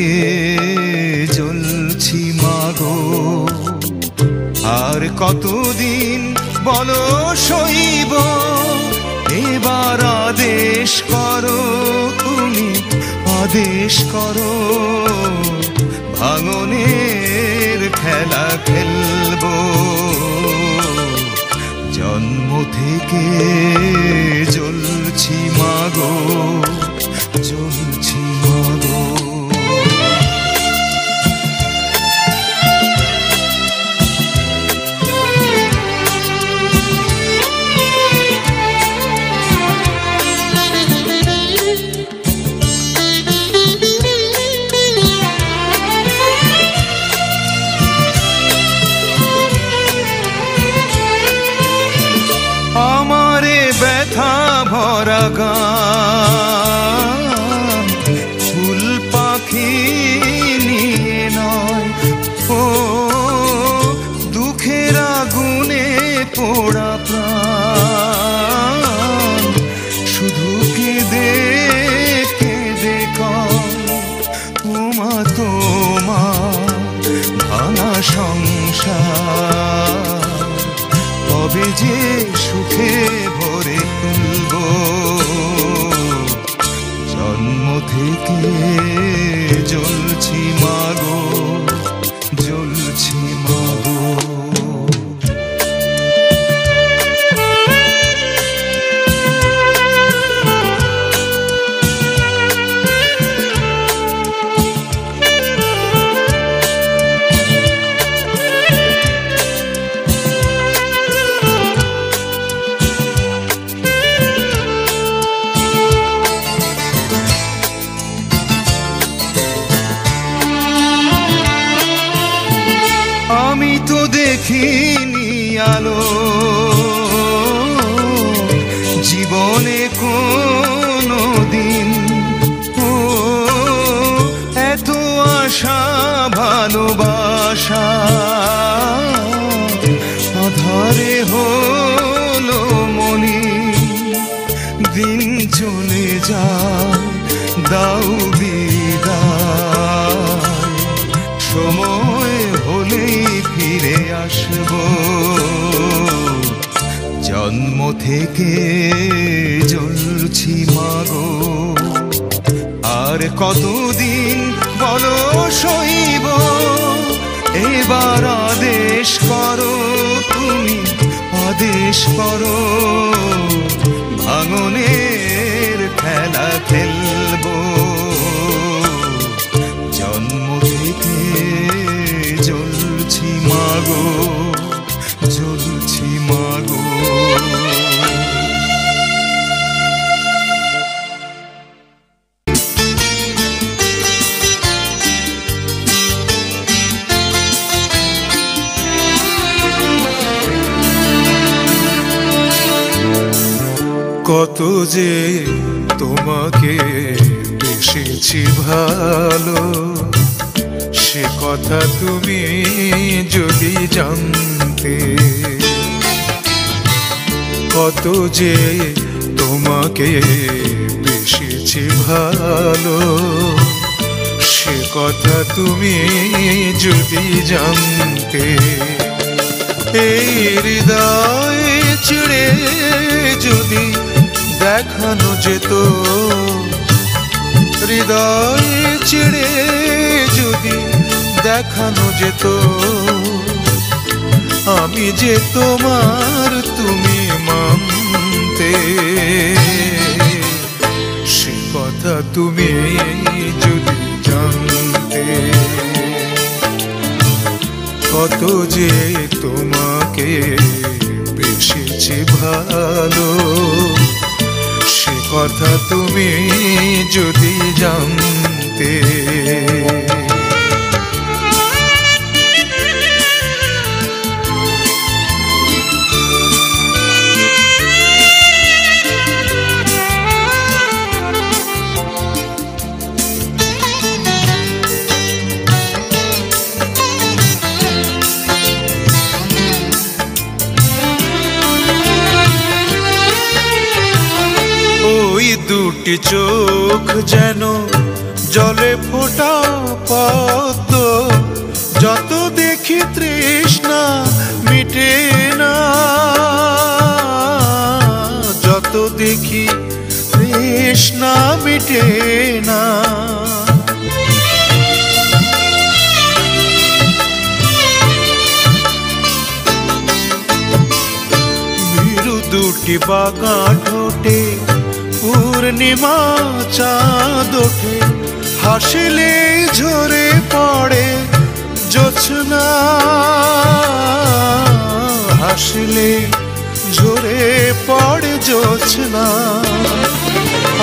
দিকে জ্বলছি মাগো, আর কতদিন বলো সইব? এবার আদেশ করো, তুমি আদেশ করো, ভাঙনের খেলা খেলবো। জন্ম থেকে জ্বলছি মাগো, জ্বলছি মাগো। ব্যথা ভরা গান ফুল পাখি নিয়ে নয়, ও দুঃখের আগুনে পোড়া প্রাণ, শুধু কেঁদে কেঁদে কমা তোমার ভাঙা সংসার কবে যে সুখে ভরে তুলব। জন্ম থেকে জ্বলছি মাগো, জ্বলছি মাগো। আমি তো দেখিনি আলো জীবনে কোনো দিন, ও এত আশা ভালোবাসা আধারে হলো মনি। দিন চলে যায়, দাও বিদায়, সময় হলেই ফিরে আসব। জন্ম থেকে জ্বলছি মাগো, আর কতদিন বলো সইব? এবার আদেশ করো, তুমি আদেশ করো, ভাঙনের খেলা খেলব। জন্ম থেকে জ্বলছি মাগো, জ্বলছি মাগো। কত যে তোমাকে বেসেছি ভালো, সে কথা তুমি যদি জানতে। কত যে তোমাকে বেসেছি ভালো, সে কথা তুমি যদি জানতে। এই হৃদয় চিড়ে যদি দেখানো যেত, হৃদয় চিড়ে যদি দেখানো যেত, আমি যে তোমার তুমি মানতে। সে কথা তুমি যদি জানতে। কত যে তোমাকে বেসেছি ভালো, সে কথা তুমি যদি জানতে। দুটি চোখ যেন जले फोटाओ पद्म जत देखी तृष्णा मिटे ना जत देखी तृष्णा मिटे ना। दूटी बागा ठोटे पूर्णिमा चाँद उठे हासिले झरे पड़े जोत्स्ना हासिले झरे पड़े जोत्स्ना।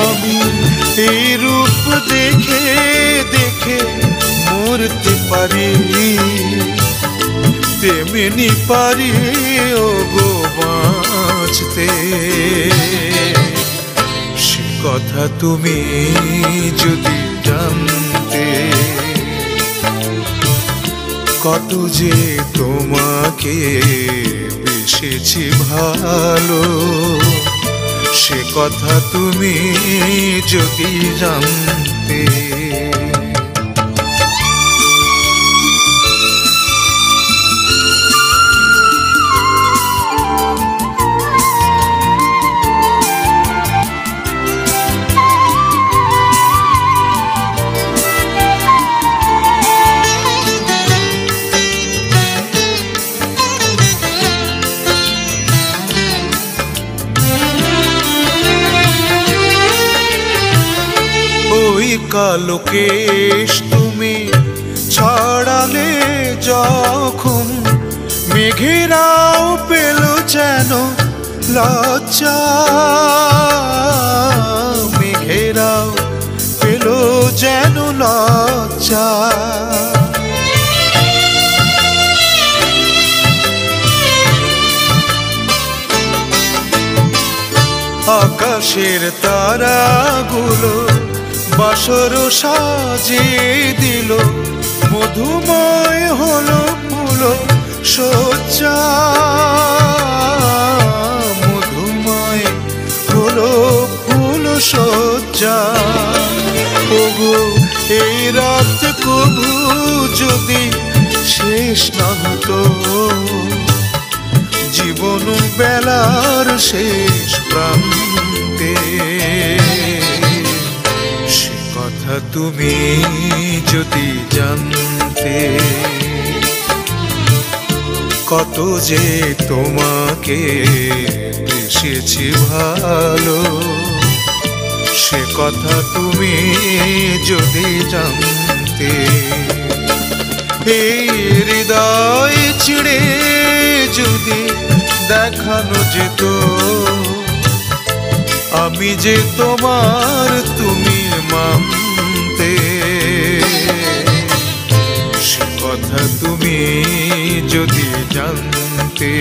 अभी ये रूप देखे देखे मूर्ति परी तेमनी पारी ओ गो बाँचते से कथा तुमी जदि जानते कत जे तोमाके बेसेछि भालो से कथा तुमी जदि जानते। कालो केश तुमी छाड़ाले जखुन मेघेराओ पेलो जानो लज्जा मेघेराओ पेलो जानो लज्जा। आकाशेर तारा गुलो बासर साजे दिल मधुमय हलो फुलो सज्जा मधुमय हलो फुलो सज्जा। ओगो ए रात कबू जदि शेष ना हतो जीवन बेलार शेष प्रान्ते कथा तुमी जदि जानते कत जे तोमाके बेसेछि भालो से कथा तुमी जदि जानते। हृदय छिड़े जदि देखानो जेतो आमी जे तोमार तुमी मानते से कथा तुमी जदि जानते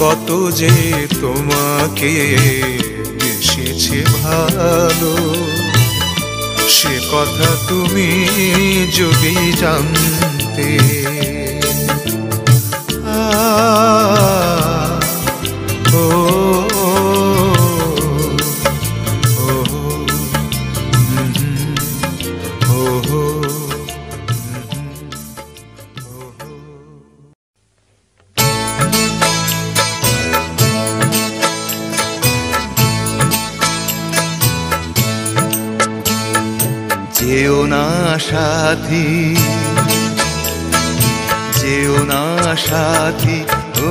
कत जे तोमाके बेसेछि भालो से कथा तुमी जदि जानते। साथी ओ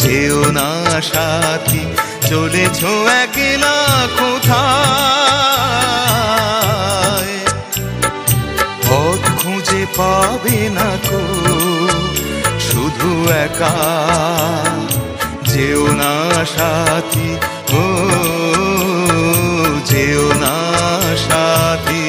जेओ ना साथी चलेछो एकला कोथाय पथ खुंजे पाबे ना को शुधु एका जेओ ना साथी ओ जेओ ना साथी।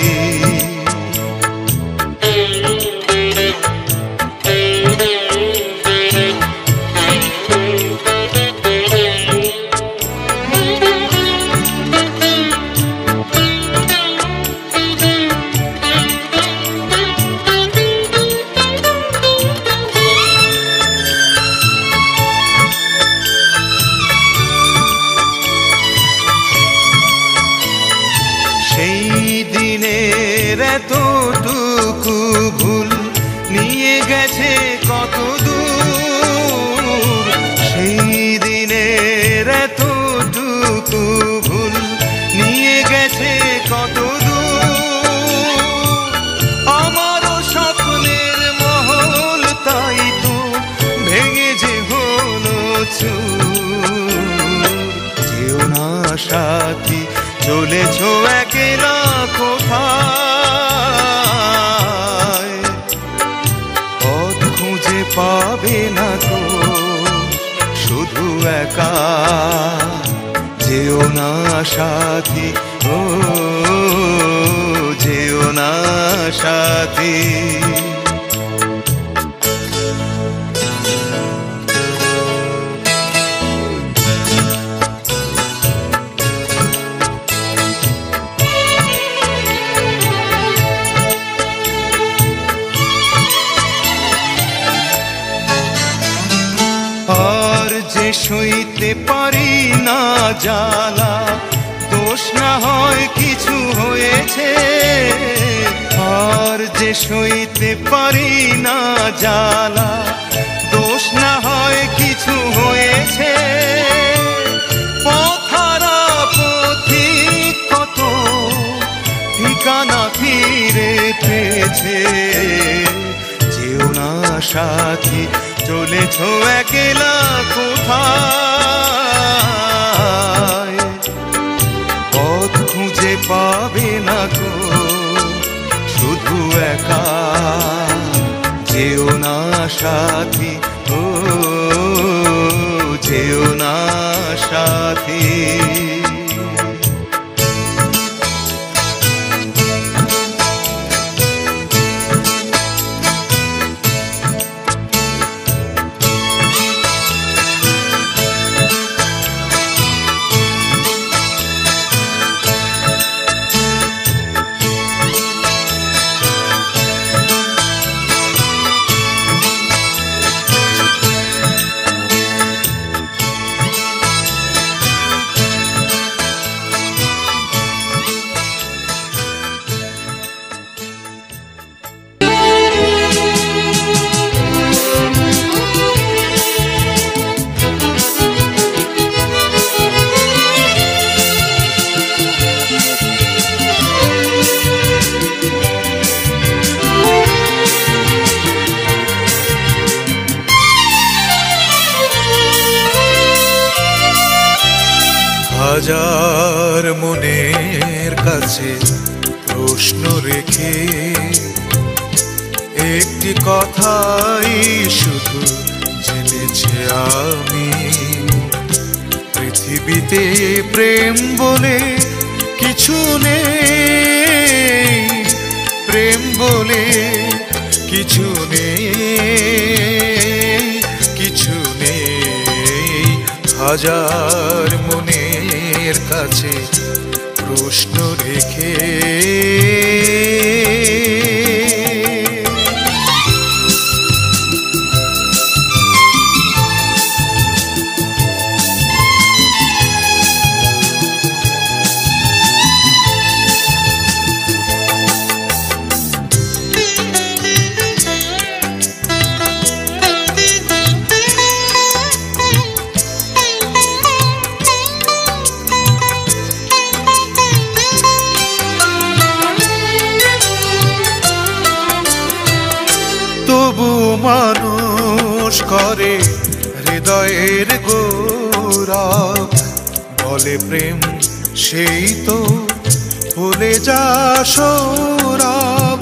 যেও না সাথী চলেছ একেলা কোথায়, পথ খুঁজে পাবে না তো শুধু একা, যেও না সাথী ও যেও না সাথী। সইতে পারি না জ্বালা, দোষ না হয় কিছু হয়েছে, আর যে সইতে পারি না জ্বালা, দোষ না হয় কিছু হয়েছে, পথারা পথি কত ঠিকানা ফিরে পেয়েছে, যেও না সাথী চলেছ একলা কোথায়, পথ খুঁজে পাবে না গো শুধু একা, যেও না সাথী ও যেও না সাথী। হাজার মনের কাছে প্রশ্ন রেখে একটি কথাই শুধু জেনেছি আমি, পৃথিবীতে প্রেম বলে কিছু নেই, প্রেম বলে কিছু নেই, কিছু নেই। হাজার মনে কাছে প্রশ্ন রেখে করে হৃদয়ের গৌরব, বলে প্রেম সেই তো ভুলে যা সৌরভ,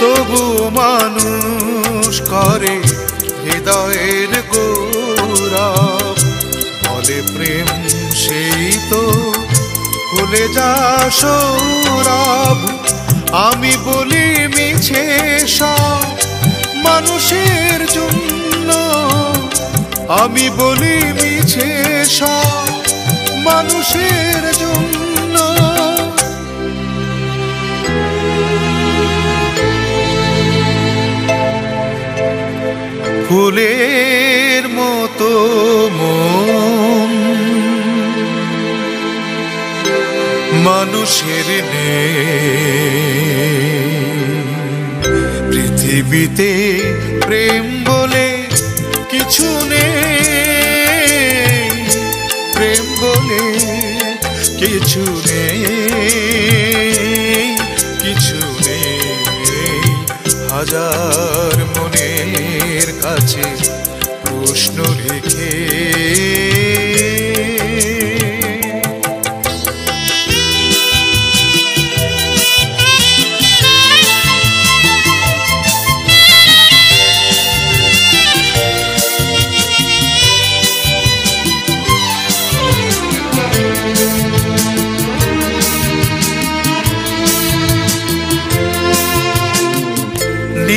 তবু মানুষ করে হৃদয়ের গৌরব, বলে প্রেম সেই তো ভুলে যা সৌরভ। আমি বলি মিছে সব মানুষের জন্য, আমি বলি মিছে সব মানুষের জন্য, ফুলের মতো মন মানুষের নেই, পৃথিবীতে প্রেম বলে কিছু নেই, প্রেম বলে কিছু নেই, কিছু নেই। হাজার মনের কাছে প্রশ্ন রেখে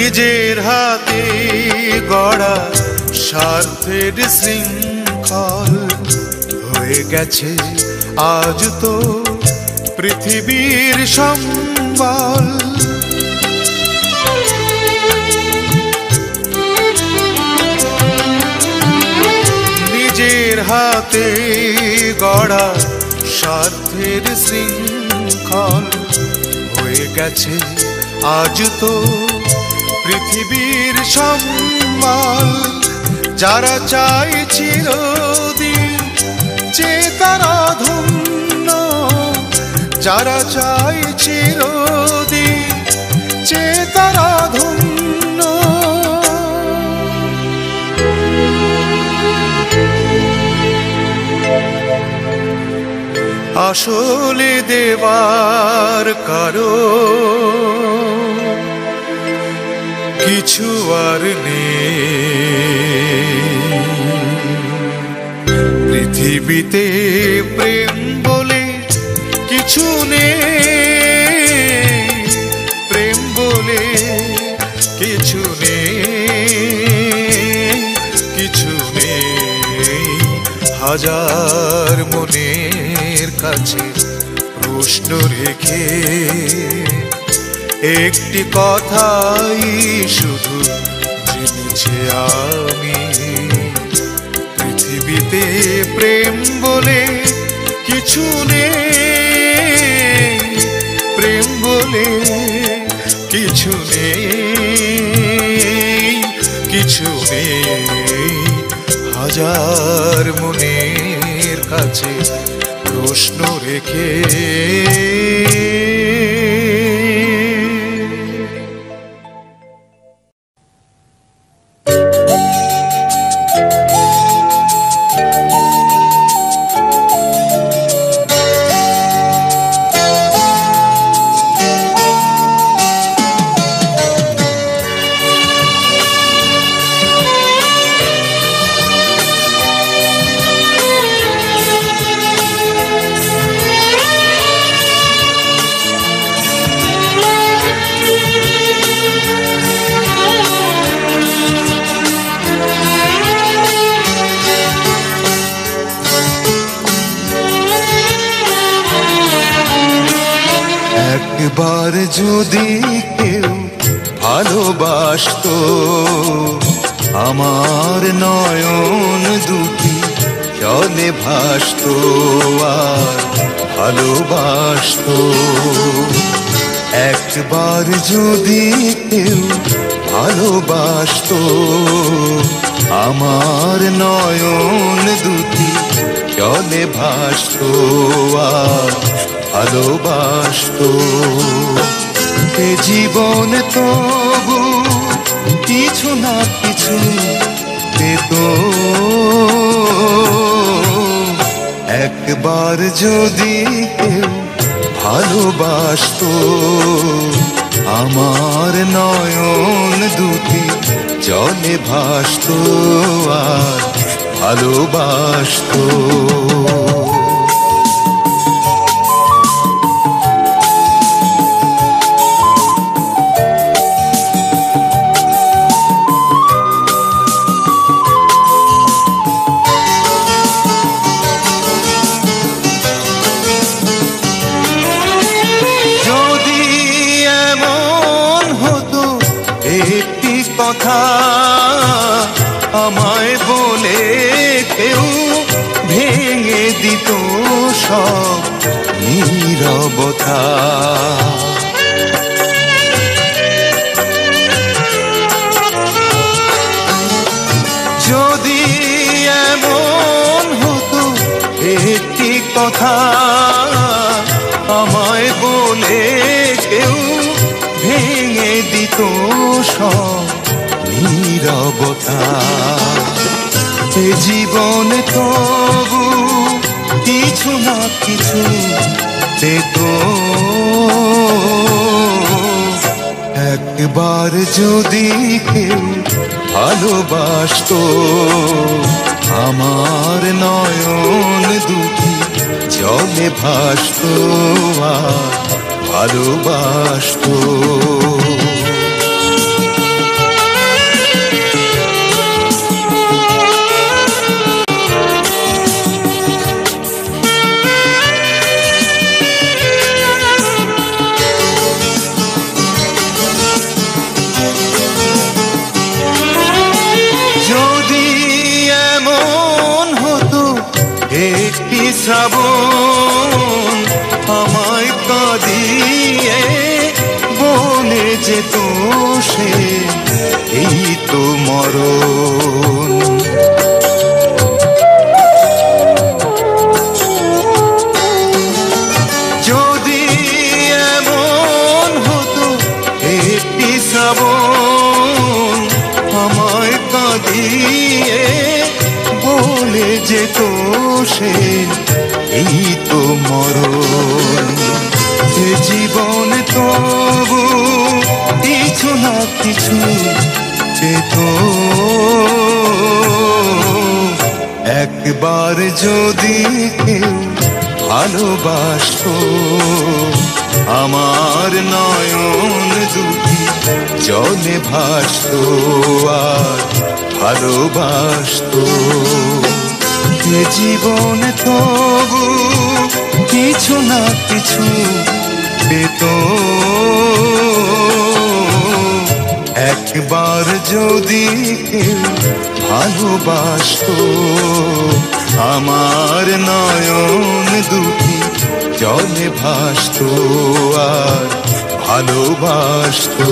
निजेर हाथे गड़ा स्वार्थेर श्रृंखल होये गेछे आज तो पृथिवीर सम्बल निजेर हाथे गड़ा स्वार्थेर श्रृंखल होये गेछे आज तो पृथिवीर सम्मान जारा चाय चिरदिन चेतारा धन्य जारा चाय चिरदिन चेतारा धन्य आसले देवार कारो किछु आर नेई पृथिवीते प्रेम बोले किछु नेई प्रेम बोले किछु नेई किछु नेई हजार मनेर काछे प्रश्न रेखे एकटी कथाई शुधु जेनेछि आमी पृथिवीते प्रेम बोले किछु नेई प्रेम बोले किछु नेई किछु नेई हजार मनेर काछे प्रश्न रेखे তো সব নীরবতা, এ জীবনে তবু কিছু না কিছু দেখো। একবার যদি কেউ ভালোবাসতো, আমার নয়ন দুটি জলে ভাসতো, ভালোবাসতো। শ্রাবণ আমায় কাঁদিয়ে বলে যেত সে, এই তো মরণ। যদি এমন হতো একটি শ্রাবণ আমায় কাঁদিয়ে বলে যেত সে, এই তো মরণ। যে জীবন তবু কিছু না কিছু পেত, একবার যদি কেউ ভালোবাসতো, আমার নয়ন দুটি জলে ভাসতো আর ভালোবাসতো। এ জীবন তবু কিছু না কিছু পেত, একবার যদি কেউ ভালোবাসতো, আমার নয়ন দুটি জলে ভাসতো আর ভালোবাসতো।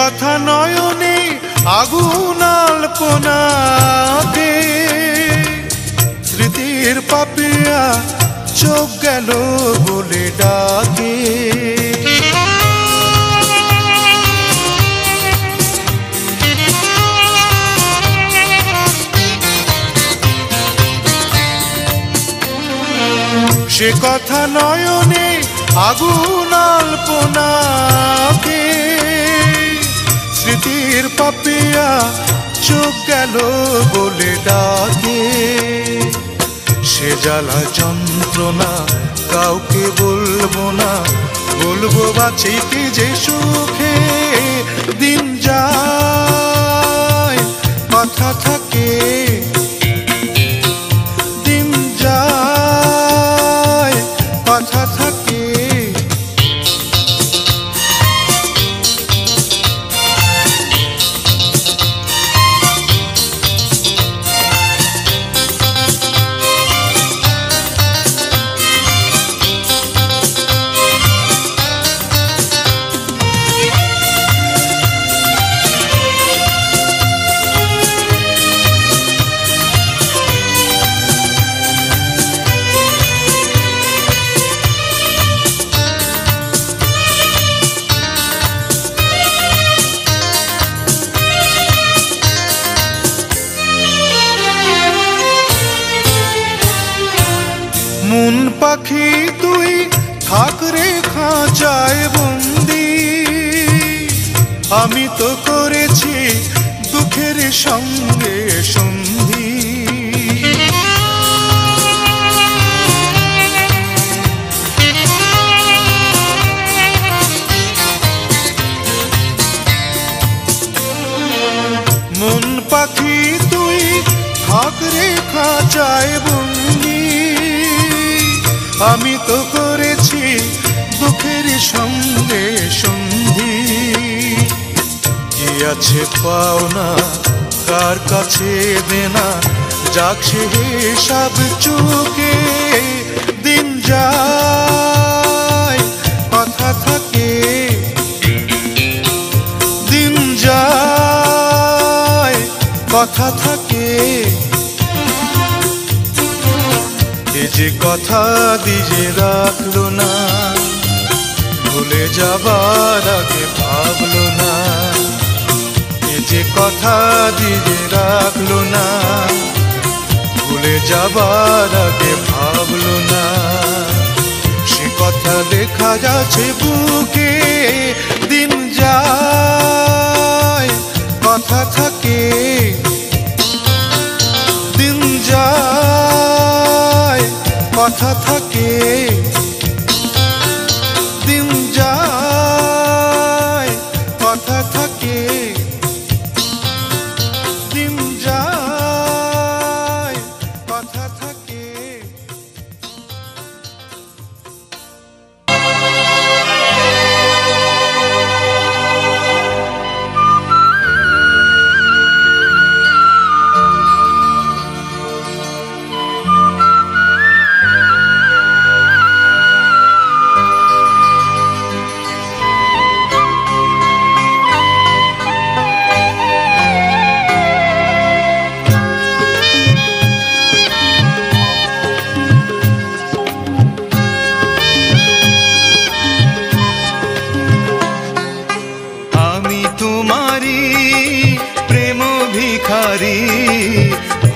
কথা নয়নে আগুন আলপনাতে স্মৃতির পাপিয়া চোখ গেল বলে ডাকে, से कथा नयने आगुन अल्पना के स्मृतिर पापिया चोख गेल बोले डाके से जला जंत्रणा काउके बोलबो ना बोलबो बाँचिते जे सुखे दिन जाय माथा थाके পাখি তুই থাক রে খাঁচায় বন্দি আমি তো করেছি দুঃখের সঙ্গে সন্ধি মন পাখি তুই থাক রে খাঁচায় বন্দি आमी तो करेছি दुखेर संगे सन्धि कि आछे पाओना कार काछे देना जाछे हिसाब चुके दिन जाए कथा थाके दिन जाए कथा थाके जे कथा दिए राखलो ना भूले जाबार आगे भावलो ना जे कथा दिए राखलो ना भूले जाबार आगे भावलो ना से कथा देखा जाछे बुके दिन जाए कथा थाके दिन जाए कथा थाके दिन जाए कथा थाके दिन जाए कथा थाके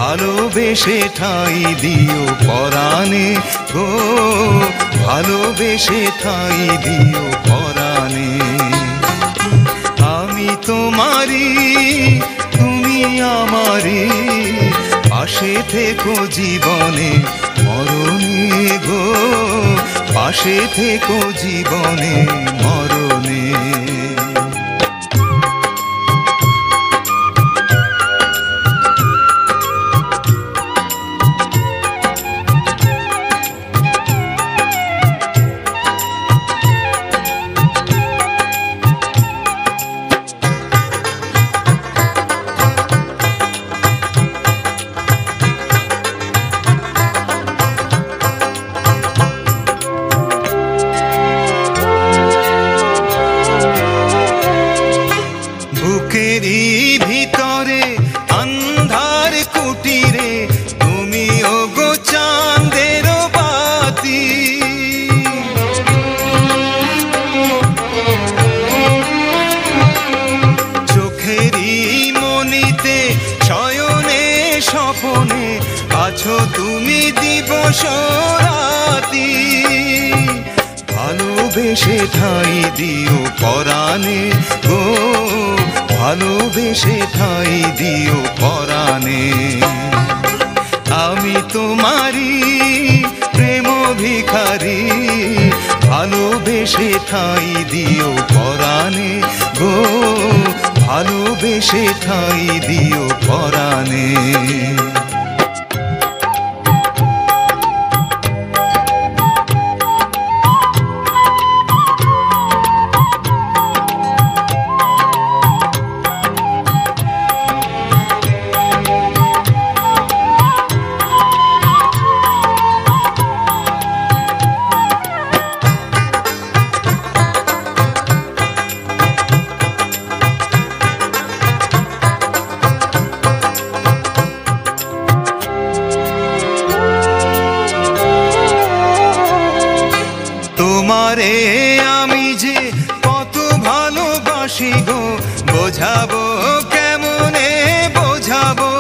ভালোবেসে ঠাঁই দিও পরাণে গো ভালোবেসে ঠাঁই দিও পরাণে আমি তোমারি তুমি আমারি পাশে থেকো জীবনে মরণে গো পাশে থেকো জীবনে মরণে আছো তুমি দিবস রাতি, ভালোবেসে ঠাঁই দিও পরাণে গো, ভালোবেসে ঠাঁই দিও পরাণে। আমি তোমারি প্রেম ভিখারি, ভালোবেসে ঠাঁই দিও পরাণে গো, ভালোবেসে ঠাঁই দিও পরাণে। তোমারে আমি যে কত ভালোবাসি গো, বোঝাবো কেমনে বোঝাবো,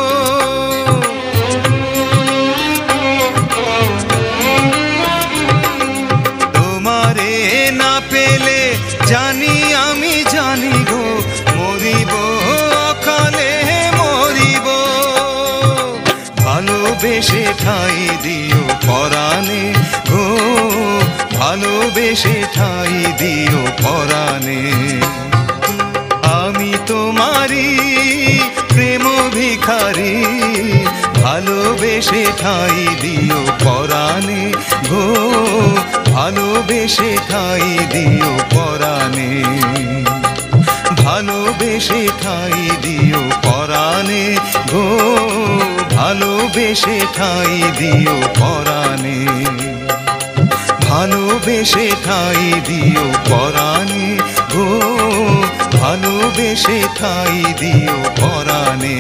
তোমারে না পেলে জানি আমি জানি গো, মরিব অকালে মরিব। ভালোবেসে ঠাঁই দিও পরাণে গো, ভালোবেসে ঠাঁই দিও পরাণে। আমি তোমারি প্রেম ভিখারি, ভালোবেসে ঠাঁই দিও পরাণে গো, ভালোবেসে ঠাঁই দিও পরাণে, ভালোবেসে ঠাঁই দিও পরাণে গো, ভালোবেসে ঠাঁই দিও পরাণে, ভালোবেসে ঠাঁই দিও পরাণে গো, ভালোবেসে ঠাঁই দিও পরাণে।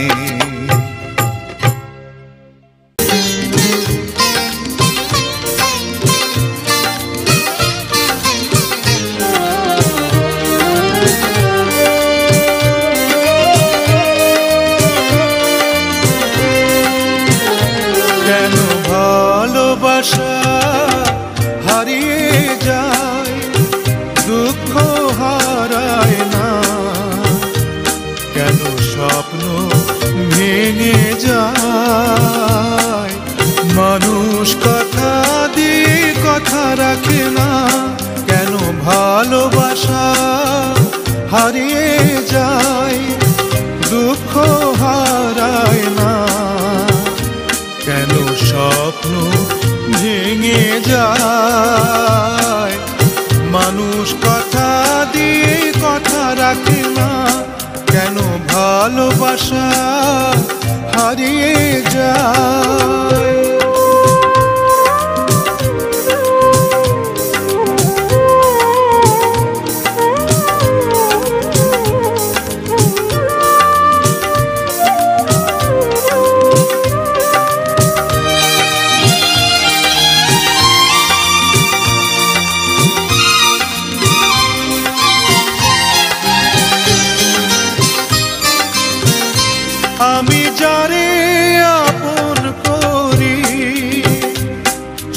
কেন ভালোবাসা হারিয়ে যায়, দুঃখ হারায় না, কেন স্বপ্ন ভেঙে যায়, মানুষ কথা দিয়ে কথা রাখে না, কেন ভালোবাসা হারিয়ে যায়, দুঃখ হারায় না, কেন স্বপ্ন ভেঙে যায়, মানুষ কথা দিয়ে কথা রাখে না, কেন ভালোবাসা হারিয়ে যায়। আমি যারে আপন করি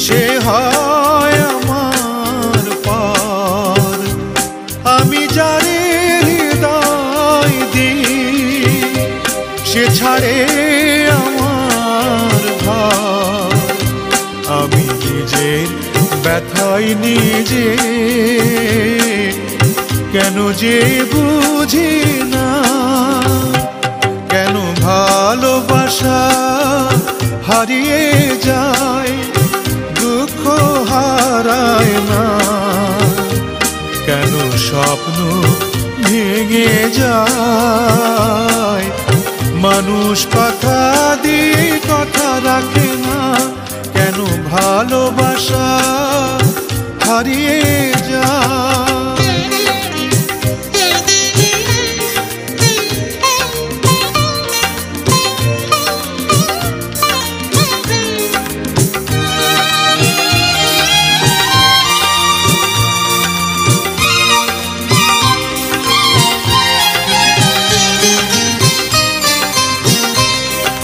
সে হয় আমার পর, আমি যারে হৃদয় দিই সে ছাড়ে আমার ঘর, আমি নিজের ব্যথায় নিজে কেন যে বুঝি না, কেন ভালোবাসা হারিয়ে যায়, দুঃখ হারায় না, কেন স্বপ্ন ভেঙে যায়, মানুষ কথা দিয়ে কথা রাখে না, কেন ভালোবাসা হারিয়ে যায়।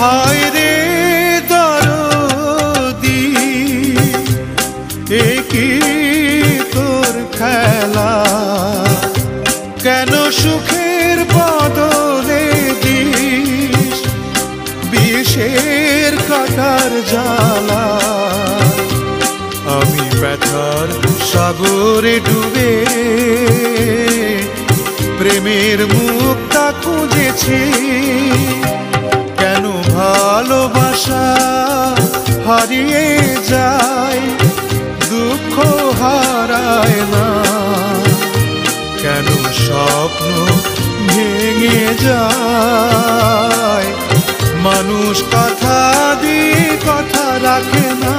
হায় রে দরদ ভোরে ডুবে প্রেমের মুক্তা খুঁজেছি, কেন ভালোবাসা হারিয়ে যায় দুঃখ হারায় না, কেন স্বপ্ন ভেঙে যায় মানুষ কথা দিয়ে কথা রাখে না,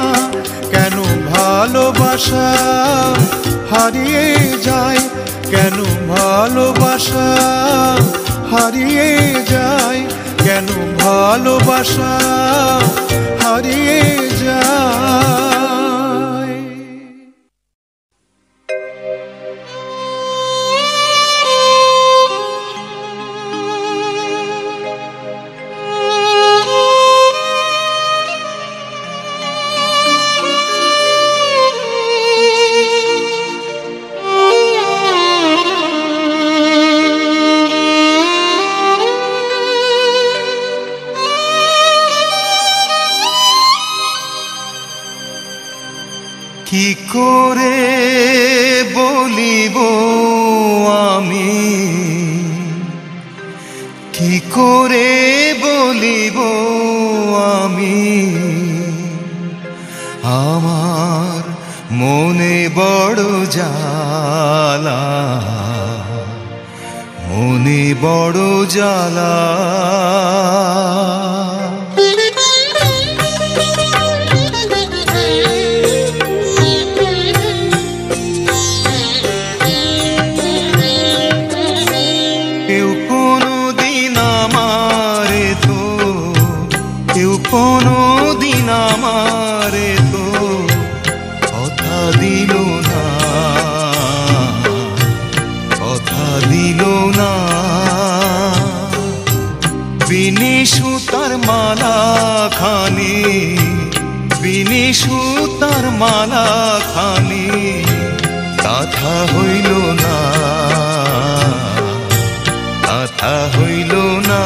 কেন ভালোবাসা হারিয়ে যায়, কেন ভালোবাসা হারিয়ে যায়, কেন ভালোবাসা হারিয়ে যায়। কি করে বলিব আমি, কি করে বলিব আমি, আমার মনে বড় জ্বালা, মনে বড় জ্বালা। সুতার মালা খানি কথা হইল না, কথা হইল না।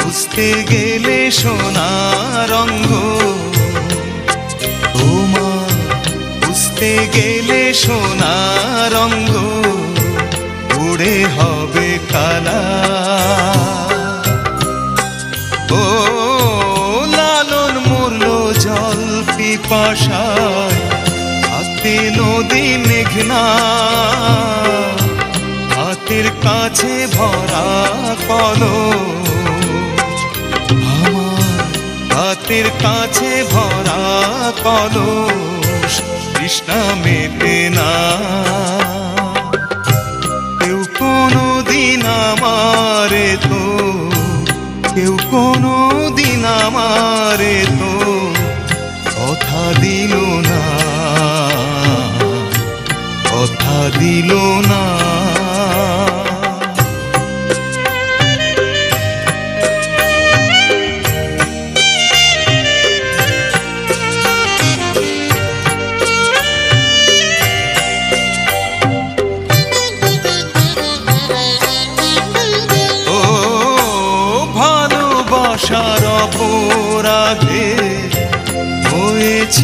বুঝতে গেলে সোনা রঙ্গ তোমার, বুঝতে গেলে সোনা রঙ্গ উড়ে হবে কালা। ও লালন মূল্য জল পিপাসায় হাতে নদী মেঘনা, হাতের কাছে ভরা কলম, হাতের কাছে ভরা কলস, তৃষ্ণা মেটে না। কেউ কোনো দিন আমারে তো, কেউ কোনো দিন আমারে তো কথা দিল না, কথা দিল না।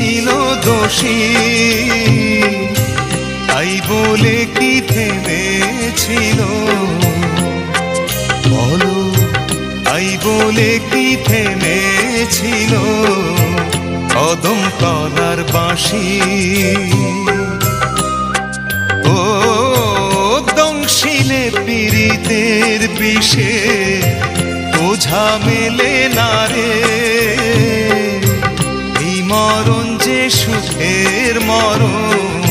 ছিল দোষী তাই বলে কি থেমেছিল, বলো তাই বলে কি থেমেছিল কদম কলার বাঁশি। ও দংশিলে পীড়িতের বিষে বোঝা মেলে না রে, মরণ যে সুখের মরণ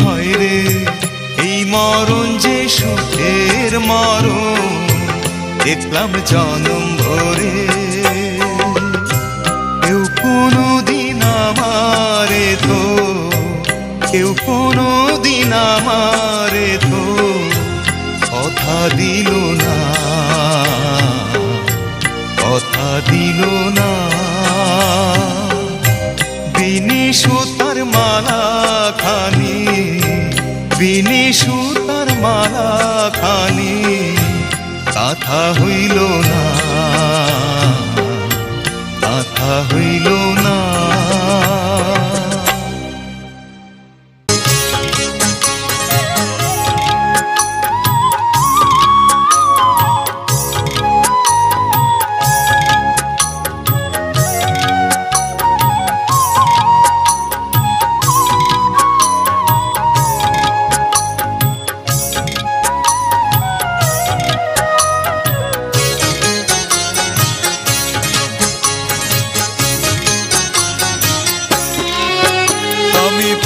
হয় রে, এই মরণ যে সুখের মরণ দেখলাম জনম ভরে। কেউ কোনো দিন আমারে তো, কেউ কোনো দিন আমারে তো दिलो ना, कथा दिलो ना, बिनी सूतार माला खानी, बिनी सूतार माला खानी, कथा हইলো ना, कथा हইলো ना।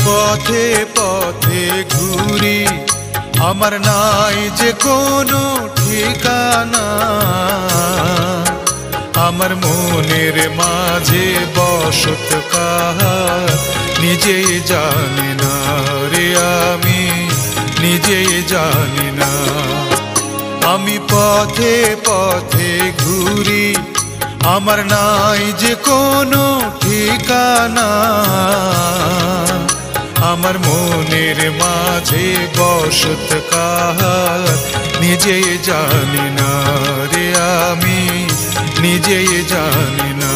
पथे पथे घूरी आमार नाई जे कोनो ठिकाना, आमार मोनेर माझे बसत काहार निजेई जानी ना रे, आमी निजेई जानी ना। आमी पथे पथे घूरी आमार नाई जे कोनो ठिकाना, आमार मोनेर माझे बसत काहार निजे जानी ना रे, आमी निजे जानी ना।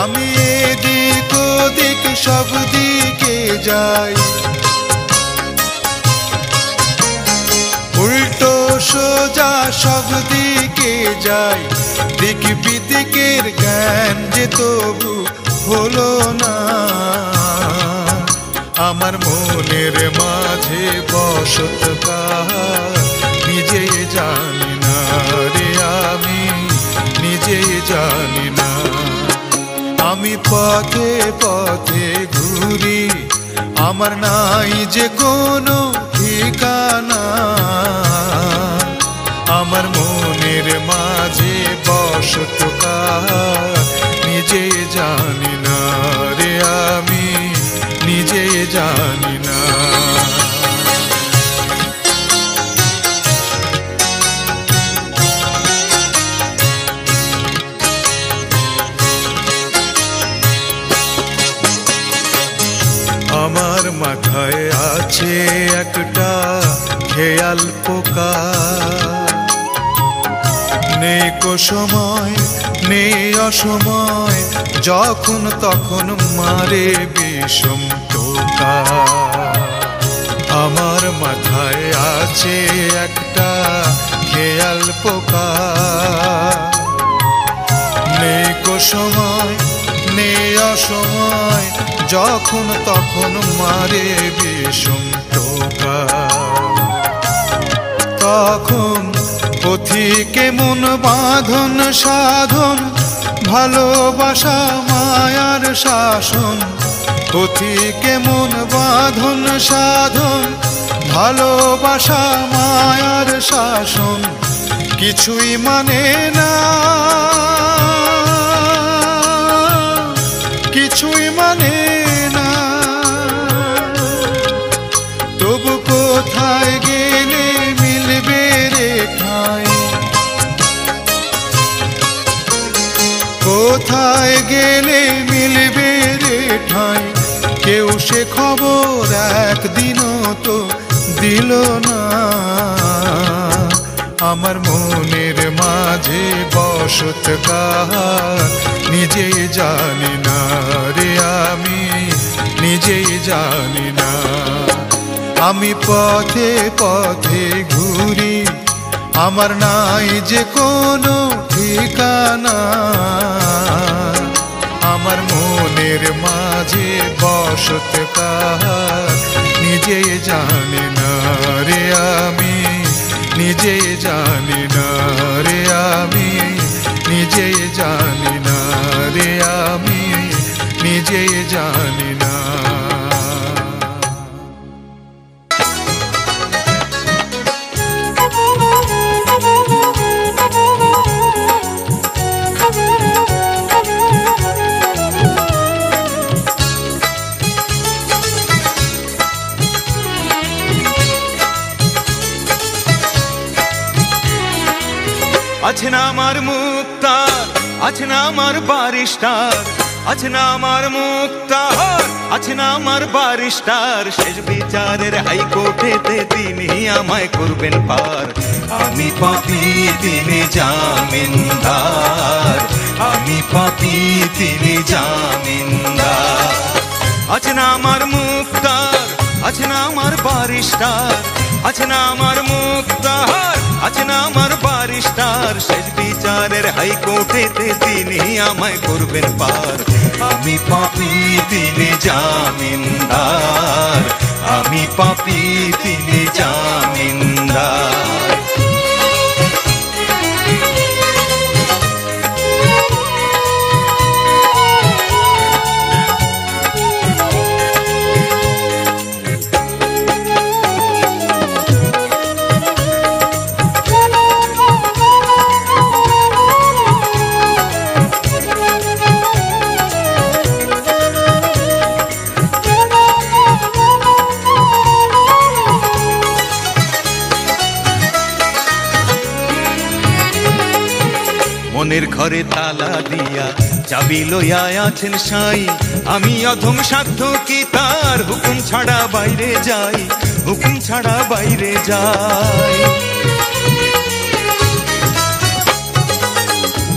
आमी एदिक ओदिक सब दिके जाई, उल्टो सोजा सब दिके जाई, दिक बिदिकेर ज्ञान जे तबु होलो ना, आमार मोनेर माझे बसत काहार निजे जानी ना रे, आमी निजे जानी ना। आमी पथे पथे घूरी आमार नाई जे कोनो ठिकाना, आमार मोनेर माझे बसत काहार निजे जानी ना रे, आमी निजे जानी ना। माथाय आछे एकटा खेयाल पोका, नेই को समय নেই অসময় যখন তখন मारे বিষম টোকা। আমার মাথায় আছে একটা খেয়াল পোকা, নেই को समय নেই অসময় যখন তখন মারে বিষম টোকা। তখন পথিকে মন বাঁধন সাধন ভালোবাসা মায়ার শাসন, পথিকে মন বাঁধন সাধন ভালোবাসা মায়ার শাসন কিছুই মানে না, কিছুই মানে না। তবু কোথায় গেলে মিলবে রে ঠাই, কোথায় গেলে মিলবে রে ঠাই, কেউ সে খবর একদিনও তো দিল না, আমার মনের माझे बसत काहार निजे जानी ना रे, आमी নিজেই জানি না। আমি পথে পথে ঘুরি, আমার নাই যে কোনো ঠিকানা। আমার মনের মাঝে বসত কার নিজেই জানি না রে আমি, নিজেই জানি না রে আমি, নিজেই জানি না রে আমি, নিজেই জানি না। আছে না আমার মুক্তার, আছে না আমার বারিস্টার, আছে না আমার মুক্তার, আছে না আমার বারিস্টার। শেষ বিচারের হাইকোর্টেতে তিনি আমায় করবেন পার। আমি পাপী তিনি জামিনদার, আমি পাপী তিনি জামিনদার। আছে না আমার মুক্তার, আছে না আমার বারিস্টার, আছে না আমার মুক্তার, আছে না আমার বারিস্টার। শেষ বিচারের হাইকোর্টেতে তিনি আমায় করবেন পার। আমি পাপী তিনি জামিনদার, আমি পাপী তিনি জামিনদার। মনের ঘরে তালা দিয়া চাবি লইয়া আছেন সাই। আমি অধম সাধ্য কি তার হুকুম ছাড়া বাইরে যাই, হুকুম ছাড়া বাইরে যাই।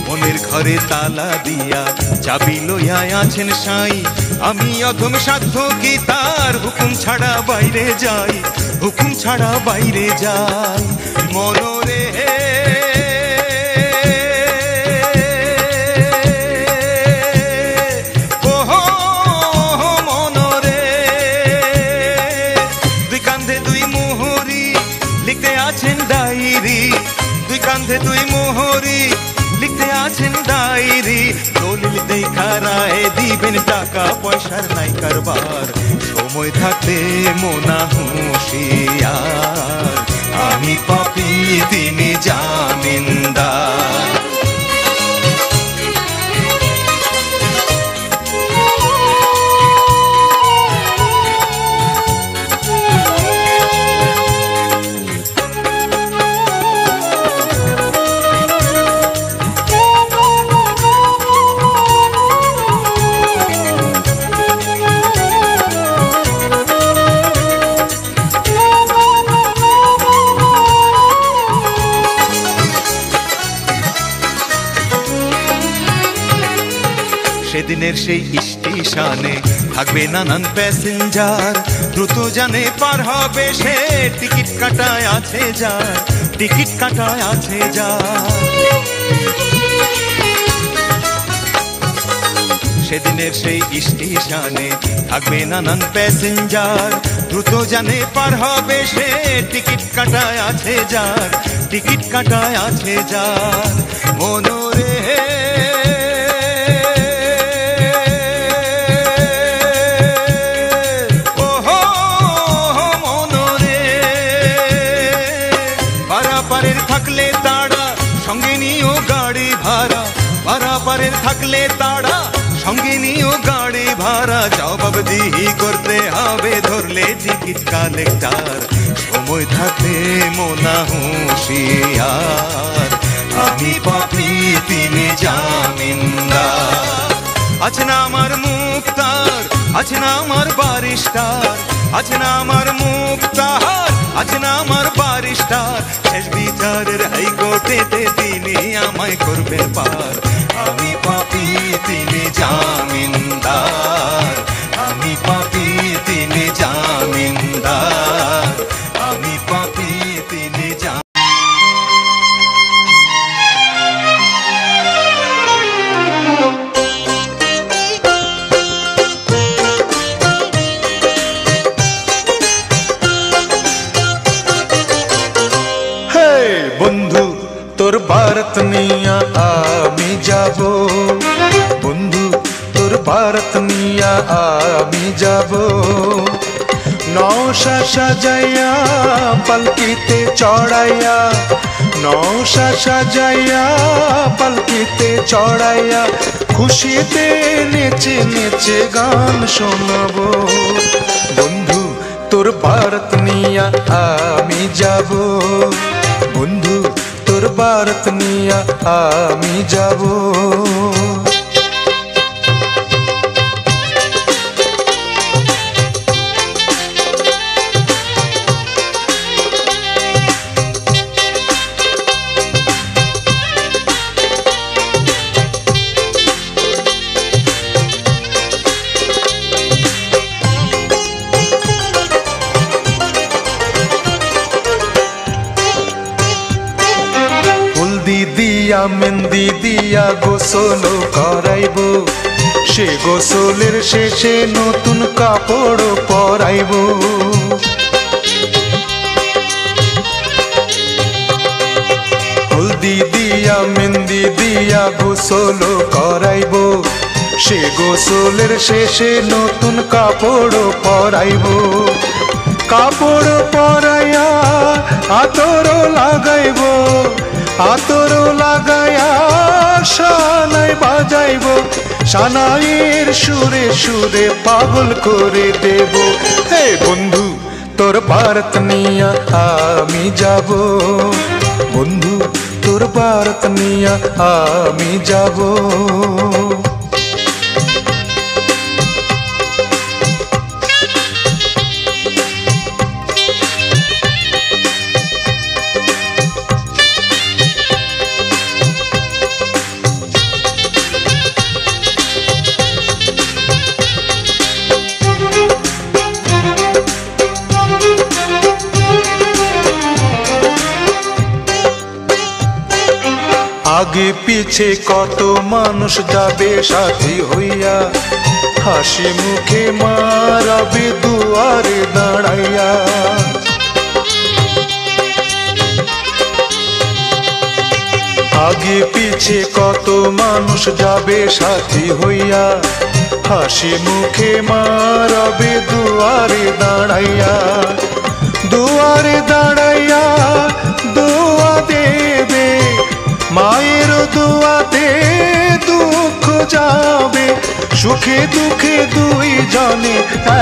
মনের ঘরে তালা দিয়া চাবি লইয়া আছেন সাই। আমি অধম সাধ্য কি তার হুকুম ছাড়া বাইরে যাই, হুকুম ছাড়া বাইরে যাই। মনরে কান্ধে দুই মোহরি লিখতে আছেন ডায়েরি। দলিল দেখা রায় দিবেন, টাকা পয়সার নাই কারবার। সময় থাকতে মোনা হুঁশিয়ার, আমি পাপী তিনি জামিনদার। সেদিনের সেই স্টেশনে থাকবে নানান প্যাসেঞ্জার। দ্রুত জানে পার হবে সে, টিকিট কাটায় আছে যার, টিকিট কাটায় আছে যার। সেদিনের সেই স্টেশনে থাকবে নানান প্যাসেঞ্জার। দ্রুত জানে পার হবে সে, টিকিট কাটায় আছে যার, টিকিট কাটায় আছে যার। মনরে থাকলে তাড়া সঙ্গে নিও গাড়ি ভাড়া, পারাপারের থাকলে তাড়া সঙ্গে নিও গাড়ি ভাড়া। জবাবদিহি করতে হবে ধরলে টিকিট কালেক্টর। সময় থাকতে মোনা হুঁশিয়ার, আমি পাপী তিনি জামিনদার। আছে না আমার মুক্তার, আছে না আমার বারিস্টার, আছে না আমার মুক্তার, আছে না আমার বারিস্টার। শেষ বিচারের হাইকোর্টেতে তিনি আমায় করবেন পার। আমি পাপী তিনি জামিনদার, আমি পাপী বন্ধু তোর ভারত নিয়া আমি যাব, বন্ধু তোর ভারত নিয়া আমি যাব। নওশা সাজাইয়া পালকিতে চড়াইয়া, নওশা সাজাইয়া পালকিতে চড়াইয়া খুশিতে নেচে নেচে গান শোনাবো। বন্ধু তোর ভারত নিয়া আমি যাব, বন্ধু তোর ভারত নিয়া আমি যাব। মেহেন্দি দিয়া গোসল করাইব, সে গোসলের শেষে নতুন কাপড় পরাইব। হলদি দিয়া মেহেন্দি দিয়া গোসল করাইব, সে গোসলের শেষে নতুন কাপড় পরাইব। কাপড় পরাইয়া আতর লাগাইব, আতর লাগায়া শানাই বাজাইব। শানাইয়ের সুরে সুরে পাগল করে দেব। হে বন্ধু তোর ভারত নিয়া আমি যাব, বন্ধু তোর ভারত নিয়া আমি যাব। আগে পিছে কত মানুষ যাবে সাথী হইয়া, হাসি মুখে মারাবে দুয়ারে দাঁড়াইয়া। আগে পিছে কত মানুষ যাবে সাথী হইয়া, হাসি মুখে মারাবে দুয়ারে দাঁড়াইয়া। দুয়ারে দাঁড়াইয়া দোয়া দেবে, মায়ের দোয়াতে দুঃখ যাবে। সুখে দুঃখে দুই জনে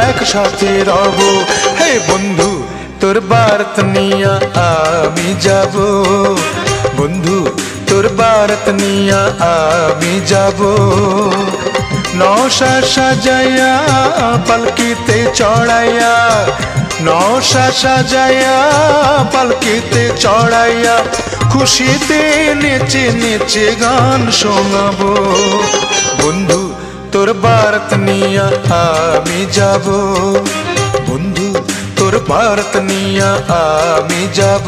একসাথে রব। হে বন্ধু তোর ভারত নিয়া আমি যাব, বন্ধু তোর ভারত নিয়া আমি যাব। নওশা সাজাইয়া পালকিতে চড়াইয়া, নওশা সাজাইয়া পালকিতে চড়াইয়া খুশিতে নেচে নেচে গান শোনাবো। বন্ধু তোর ভারত নিয়া আমি যাব, বন্ধু তোর ভারত নিয়া আমি যাব।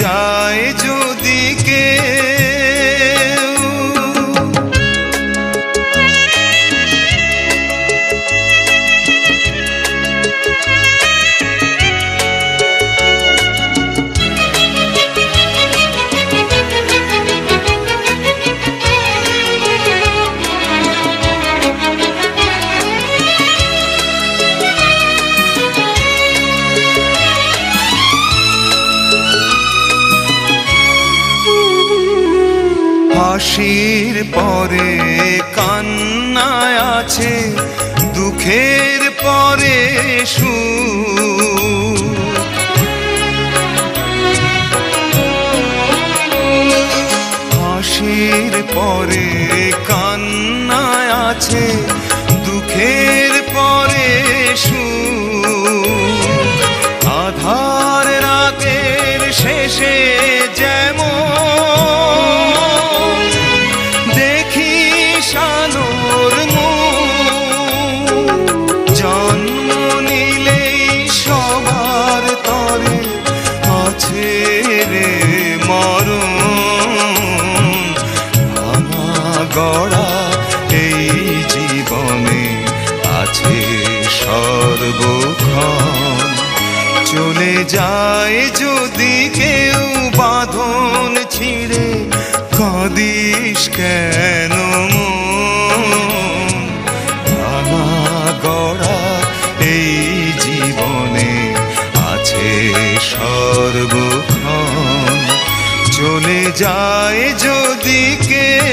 যায় যদি কেউ। হাসির পরে কান্নায় আছে, দুঃখের পরে সুখ। হাসির পরে কান্নায় আছে, দুঃখের পরে সুখ। আধার রাতের শেষে গড়া এই জীবনে আছে সর্বক্ষণ। চলে যায় যদি কেউ বাঁধন ছিঁড়ে, কাঁদিস কেন আমা গড়া এই জীবনে আছে সর্বক্ষণ। চলে যায় যদি কেউ।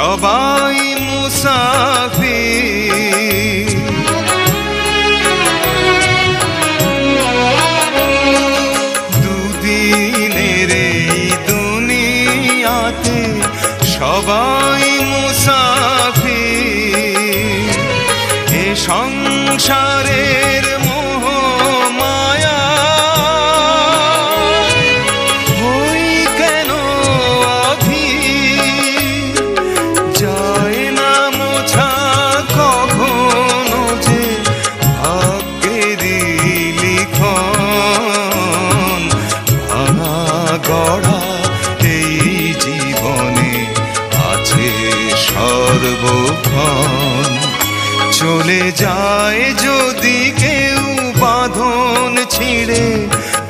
সবাই মুসাফির, দুদিনের এই দুনিয়াতে সবাই মুসাফির। এ সংসারের মোহ মায়া গড়া এই জীবনে আছে সর্বক্ষণ। চলে যায় যদি কেউ বাঁধন ছিঁড়ে,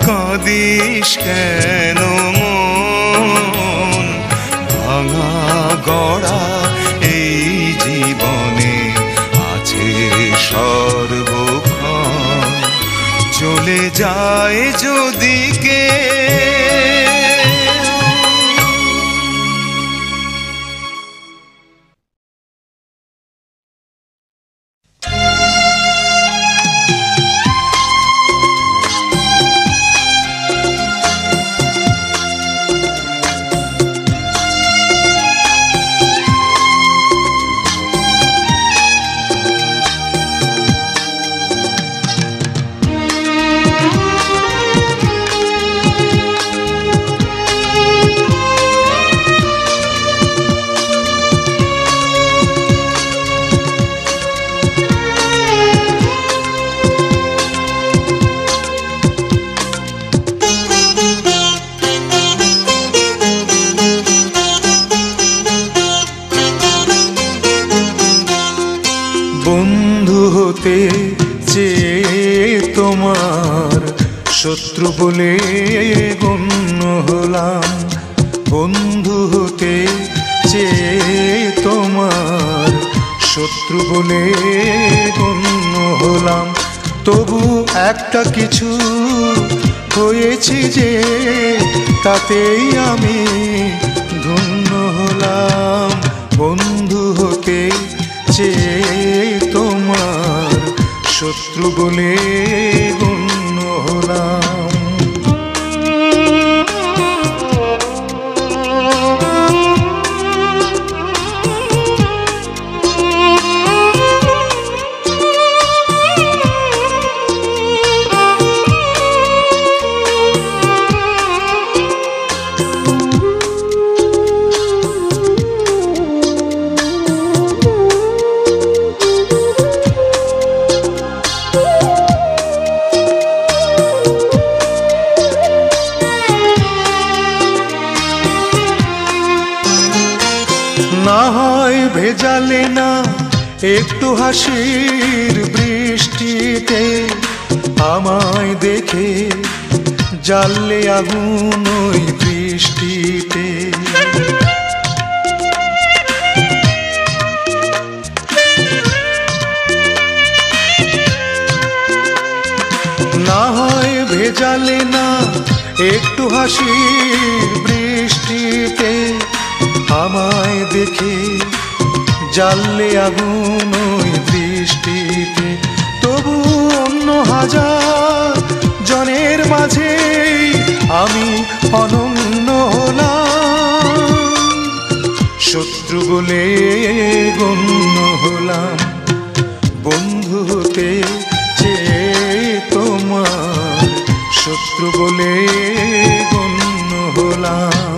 কাঁদিস কেন মন ভাঙা গড়া এই জীবনে আছে সর্বক্ষণ। চলে যায় যদি কেউ। শত্রু বলে গণ্য হলাম, বন্ধু হতে চেয়ে তোমার শত্রু বলে গণ্য হলাম। তবু একটা কিছু হয়েছি যে, তাতেই আমি ধন্য হলাম। বন্ধু হতে চেয়ে তোমার শত্রু বলে গণ্য হলাম। একটু হাসির বৃষ্টিতে আমায় দেখে জ্বাললে আগুন ওই বৃষ্টিতে। না হয় ভেজালে না একটু হাসির বৃষ্টিতে আমায় দেখে জ্বাললে আগুন ওই বৃষ্টিতে। তবু অন্য হাজার জনের মাঝে আমি অনন্য হলাম, শত্রু বলে গণ্য হলাম, বন্ধু হতে চেয়ে তোমার শত্রু বলে গণ্য হলাম।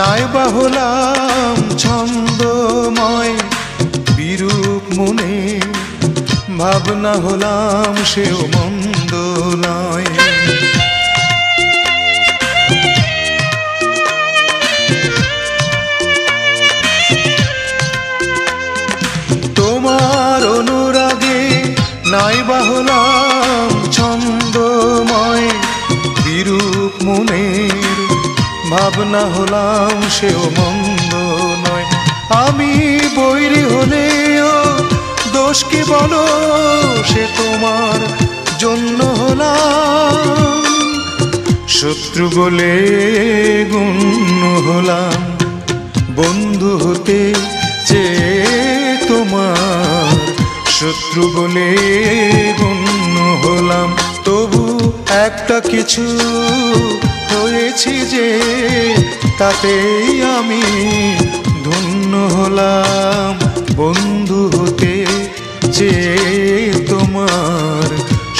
নাইবা হলাম ছন্দময়, বিরূপ মনে ভাবনা হলাম সেও মন্দ নয়। তোমার অনুরাগে নাইবা হলাম ছন্দময়, বিরূপ মনে ভাবনা হলাম সেও মন্দ নয়। আমি বৈরী হলেও দোষ কি বলো, সে তোমার জন্য হলাম, শত্রু বলে গণ্য হলাম, বন্ধু হতে চেয়ে তোমার শত্রু বলে গণ্য হলাম। তবু একটা কিছু হয়েছি যে তাতেই আমি ধন্য হলাম, বন্ধু হতে চেয়ে তোমার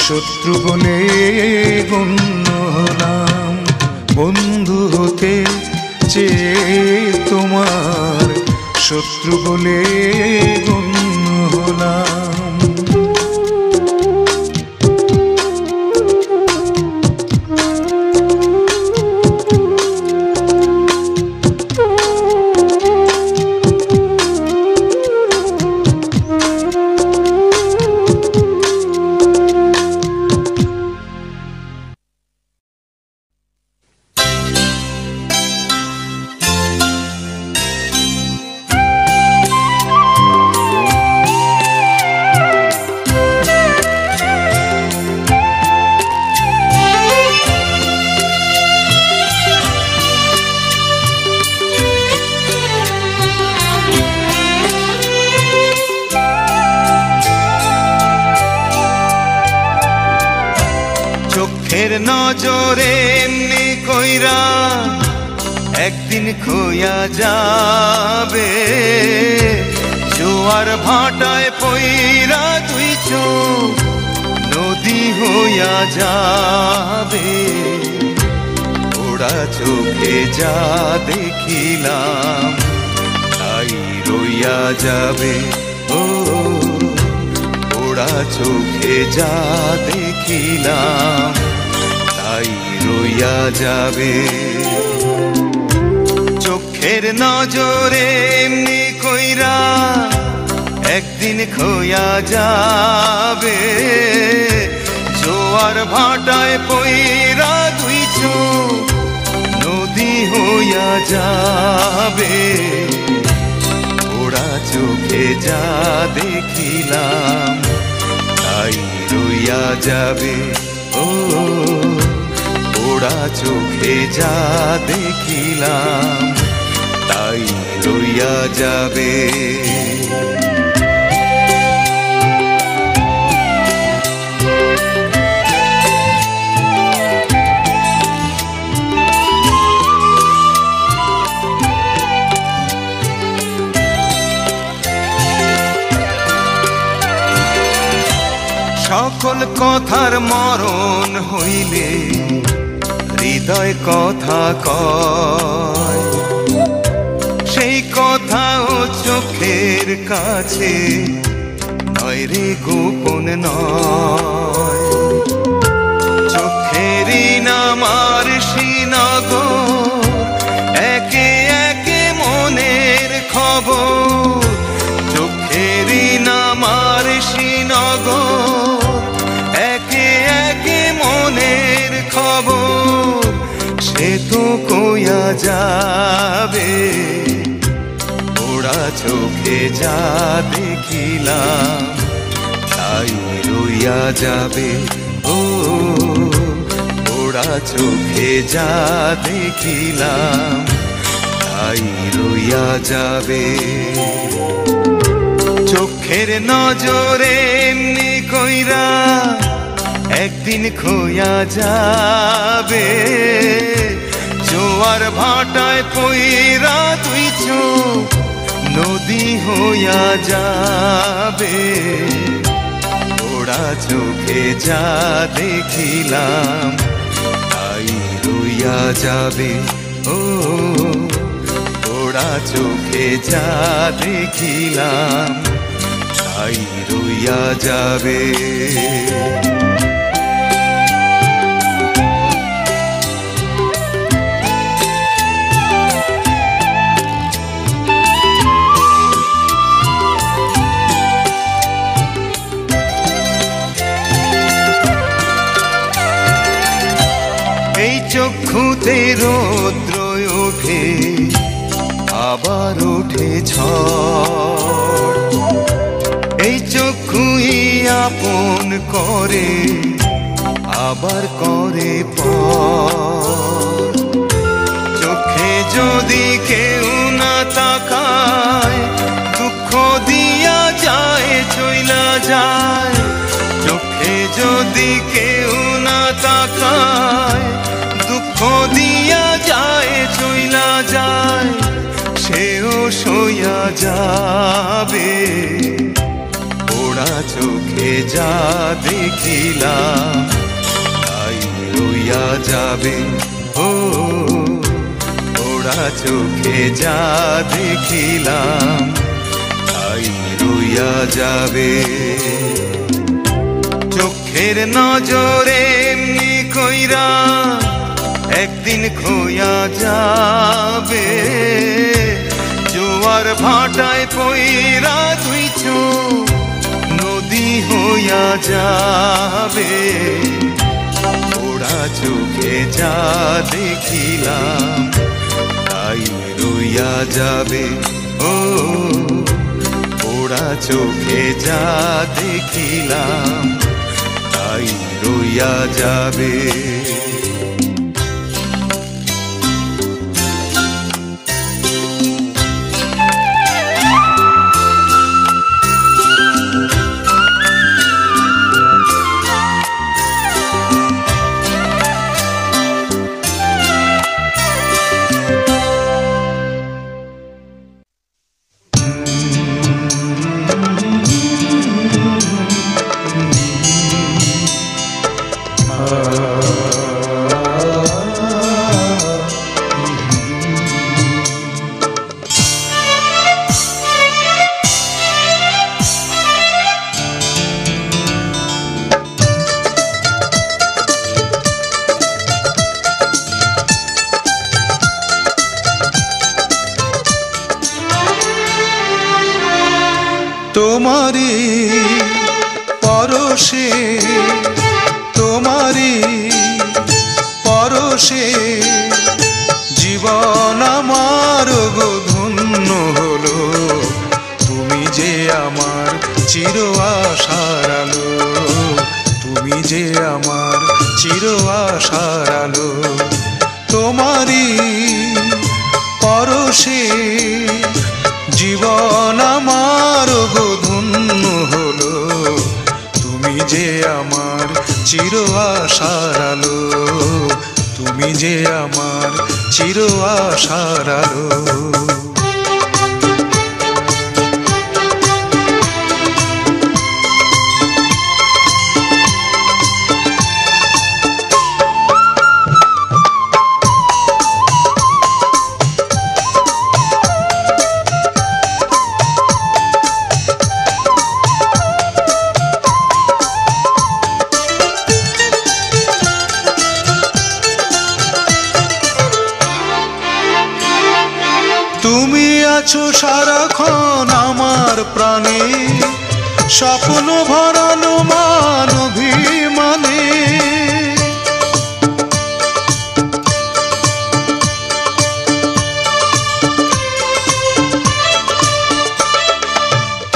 শত্রু বলে গণ্য হলাম, বন্ধু হতে চেয়ে তোমার শত্রু বলে গণ্য হলাম। অচল কথার মরণ হইলে হৃদয় কথা কয়, সেই কথাও চোখের কাছে নয় রে গোপন নয়। চোখেরই নামার শ্রীনগর একে একে মনের খবর, চোখেরই নামার শ্রীনগর একে একে মনের খবর। সে তো কোয়া যাবে ওরা চোখে যা দেখিলাম তাই রইয়া যাবে, ও ওরা চোখে যা দেখিলাম তাই রইয়া যাবে। চোখের নজরে এমনি কইরা একদিন খোয়া যাবে, জোয়ার ভাটায় পইরা তুই চোখ নদী হইয়া যাবে, ওরা চোখে যা দেখিলাম তাই রইয়া যাবে, ও ওরা চোখে যা দেখিলাম তাই রইয়া যাবে। এই চক্ষুতে রৌদ্র ওঠে আবার ওঠে ঝড়, এই চক্ষুই আপন করে আবার করে পর। চোখে যদি কেউ না তাকায় দুঃখ দিয়া যায় চইলা যায়, চোখে যদি কেউ না তাকায় দুঃখ দিয়া যায় চইলা যায়, সেও সইয়া যাবে ওরা চোখে যা দেখিলাম তাই রইয়া যাবে, ও ওরা চোখে যা দেখিলাম তাই রইয়া যাবে। চোখের নজরে এমনি কইরা একদিন খোয়া যাবে, জোয়ার ভাটায় পইরা তুই চোখ নদী হইয়া যাবে, ওরা চোখে যা দেখিলাম তাই রইয়া যাবে, ও ওরা চোখে যা দেখিলাম তাই রইয়া যাবে। গেছো সারাক্ষণ আমার প্রাণে, স্বপ্ন ভরানো মান অভিমানে।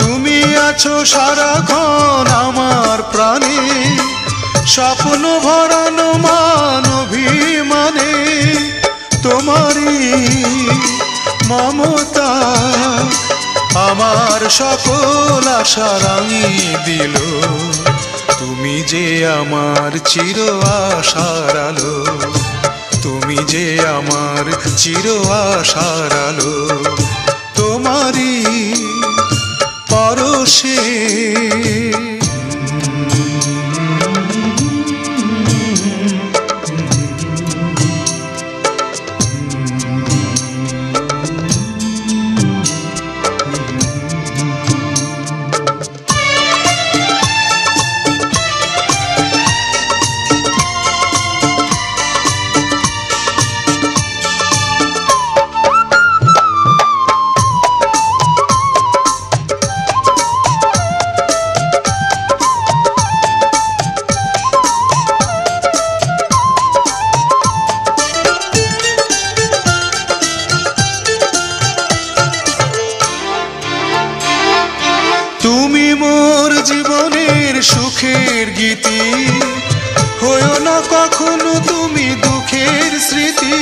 তুমি আছো সারাক্ষণ আমার প্রাণে, স্বপ্ন ভরানো মান অভিমানে। তোমারই মমতা আমার সকল আশা রাঙিয়ে দিল, তুমি যে আমার চির আশার আলো, তুমি যে আমার চির আশার আলো। তোমারই পরশে জীবনের সুখের গীতি, হয়ো না কখনো তুমি দুঃখের স্মৃতি।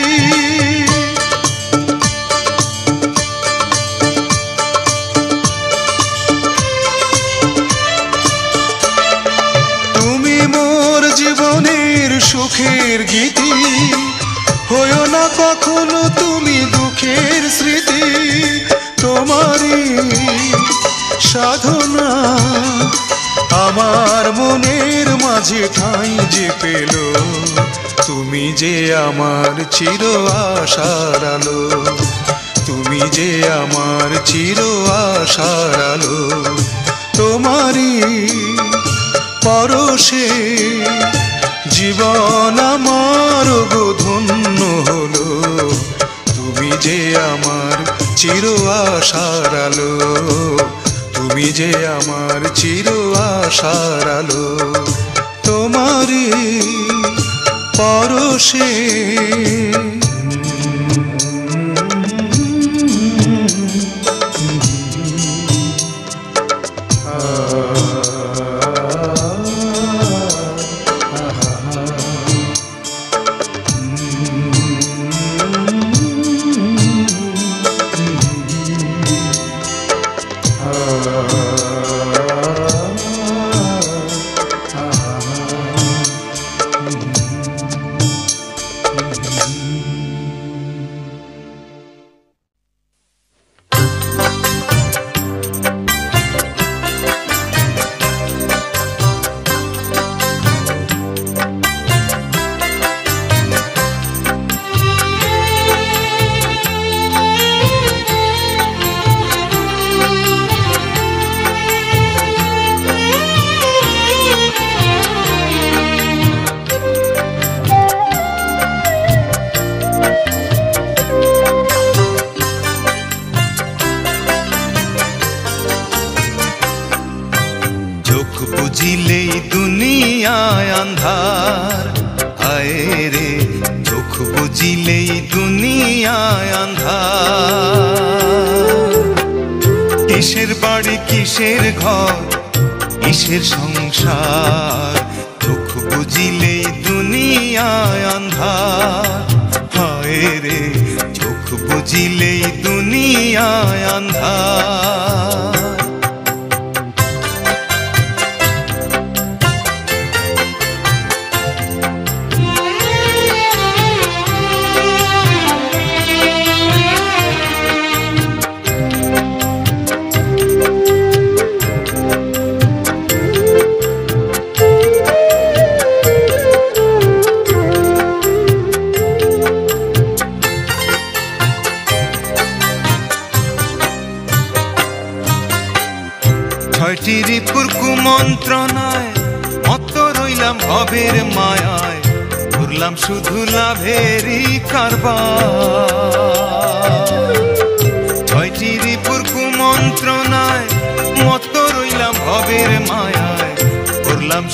তুমি মোর জীবনের সুখের গীতি, হয়ো না কখনো তুমি দুঃখের স্মৃতি। তোমারই সাধনা আমার মনের মাঝে ঠাঁই যে পেল, তুমি যে আমার চির আশার আলো, তুমি যে আমার চির আশার আলো। তোমারই পরশে জীবন আমার ধন্য হলো, তুমি যে আমার চির আশার আলো, তুমি যে আমার চির আশার আলো। তোমারই পরশে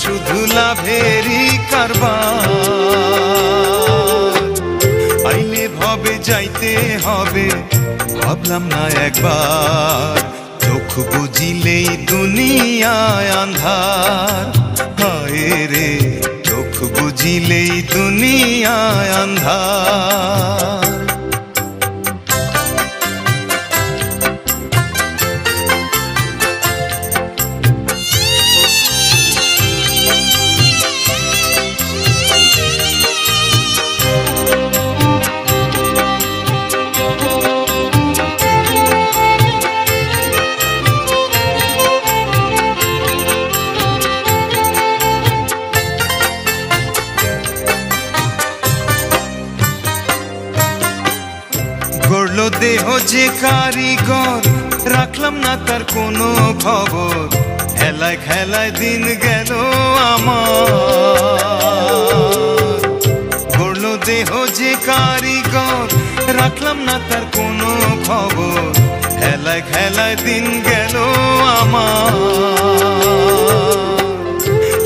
শুধু লাভেরই কারবার। আইলে ভবে যাইতে হবে ভাবলাম না একবার, চোখ বুঝিলেই দুনিয়ায় আন্ধার। হায় রে চোখ বুঝিলেই দুনিয়ায় আন্ধার। দেহ যে কারিগর রাখলাম না তার কোনো খবর, হেলায় খেলায় দিন গেল আমার। গড়ল দেহ যে কারিগর রাখলাম না তার কোনো খবর, হেলায় খেলায় দিন গেল আমার।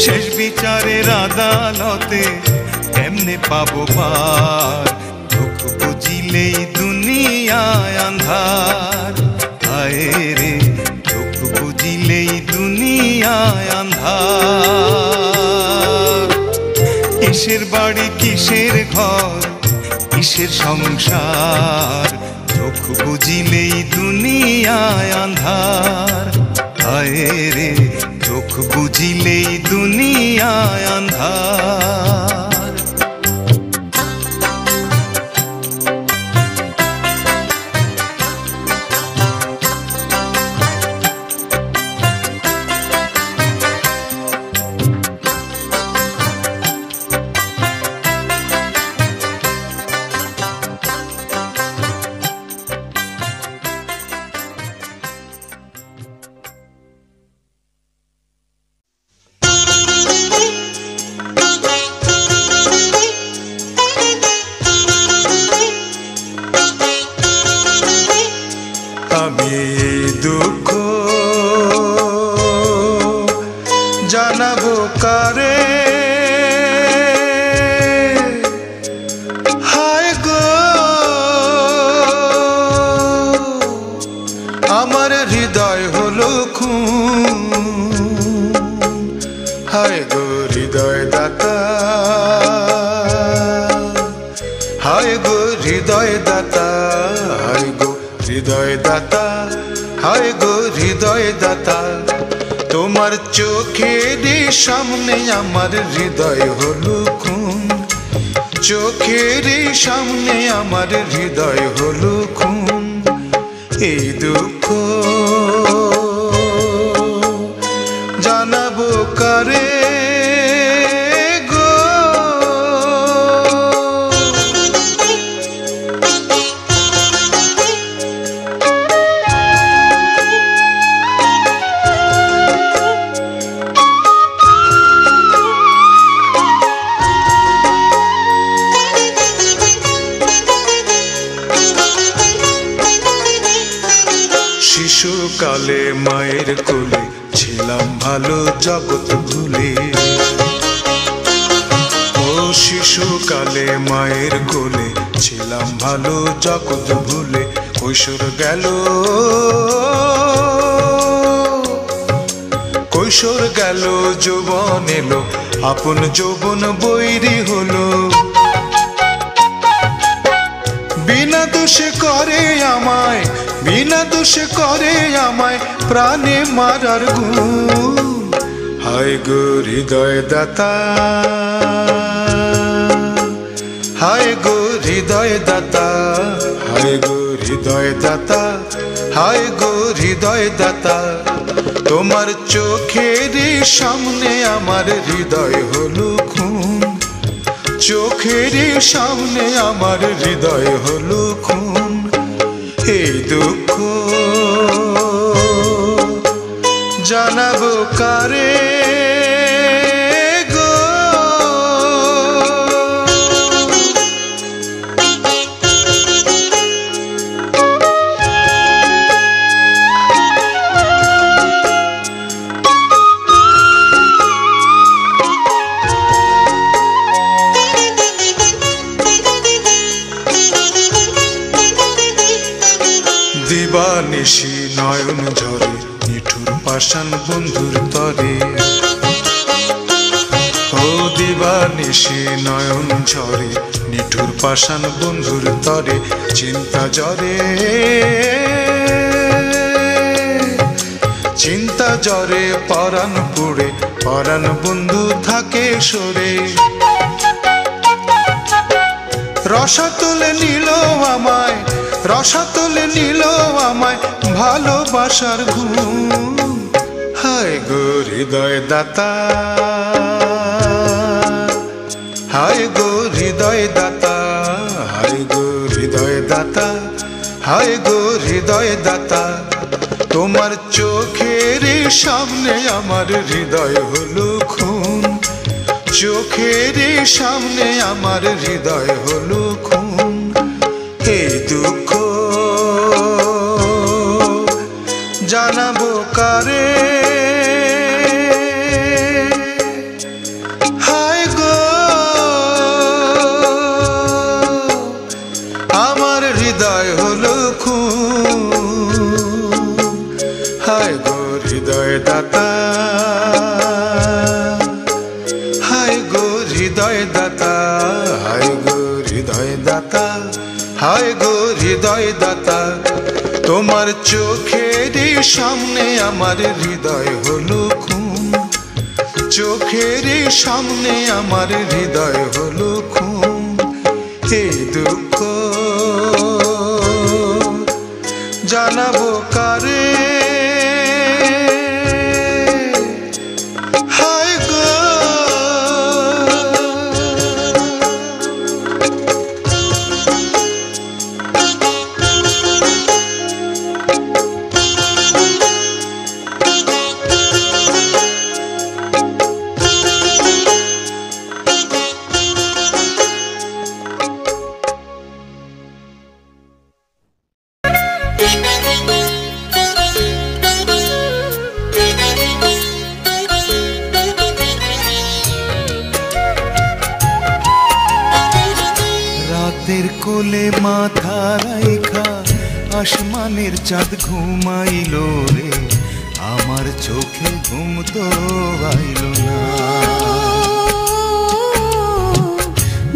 শেষ বিচারের আদালতে এমনে পাবো পার, দুঃখ বুঝিলেই দুনিয়ায় আন্ধার। হায় রে দুঃখ বুঝিলেই দুনিয়ায় আন্ধার। কিসের বাড়ি কিসের ঘর কিসের সংসার, দুঃখ বুঝিলেই দুনিয়ায় আন্ধার। হায় রে দুঃখ বুঝিলেই দুনিয়ায় আন্ধার। শিশুকালে মায়ের কোলে ছিলাম ভালো জগৎ ভুলে, ও শিশুকালে মায়ের কোলে ছিলাম ভালো জগৎ ভুলে। কৈশোর গেল কৈশোর গেল যৌবন এলো, আপন যৌবন বৈরি হলো। বিনা দোষে করে আমায়, বিনা দোষে করে আমায় প্রাণে মারার গুণ। হায় গো হৃদয় দাতা, হায় গো হৃদয় দাতা, হায় গো হৃদয় দাতা, হায় গো হৃদয় দাতা। তোমার চোখের সামনে আমার হৃদয় হলো খুন, চোখের সামনে আমার হৃদয় হলো খুন। এই দুঃখ জানাবো কারে, नयन झरे निठुर पाषाण बंधुर तरे ओ दिवानिशी नयन झरे निठुर पाषाण बंधुर तरे चिंता जरे चिंता जरे परान पुड़े परान बंधु थाके सरे रसातुले नीलो आमाय रसातुले नीलो आमाय भालोबासार घुम हाय गो हृदय दाता हाय गो हृदय दाता हाय गो हृदय दाता हाय गो हृदय दाता तोमार चोखेर सामने आमार हृदय हलो खून चोखेर सामने आमार हृदय हलो खून हे दुख जानाबो कारे हाय गो आमार हृदय हलो खून हाय गो हृदय दाता हाय गो हृदय दाता तोमार चोखेर सामने आमार हृदय हलो खून चोखेर सामने आमार हृदय हलो खून हे दुख जानाबो कारे चाँद घुमाइलो रे आमार चोखे घुम तो आइलो ना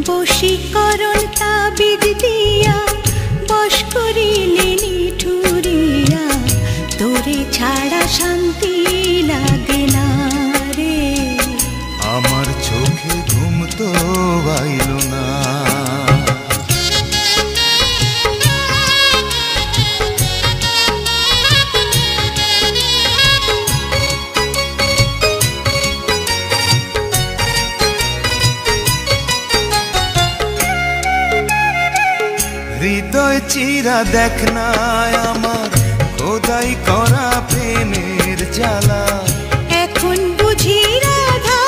बशीकरण ताबिद दिया बस करिले निठुरिया तोरे छाड़ा शांति लागे ना रे आमार चोखे घुम तो आइलो ना चिरा देखना आमार खोदाई करा प्रेमेर जाला एखुन बुझी राधा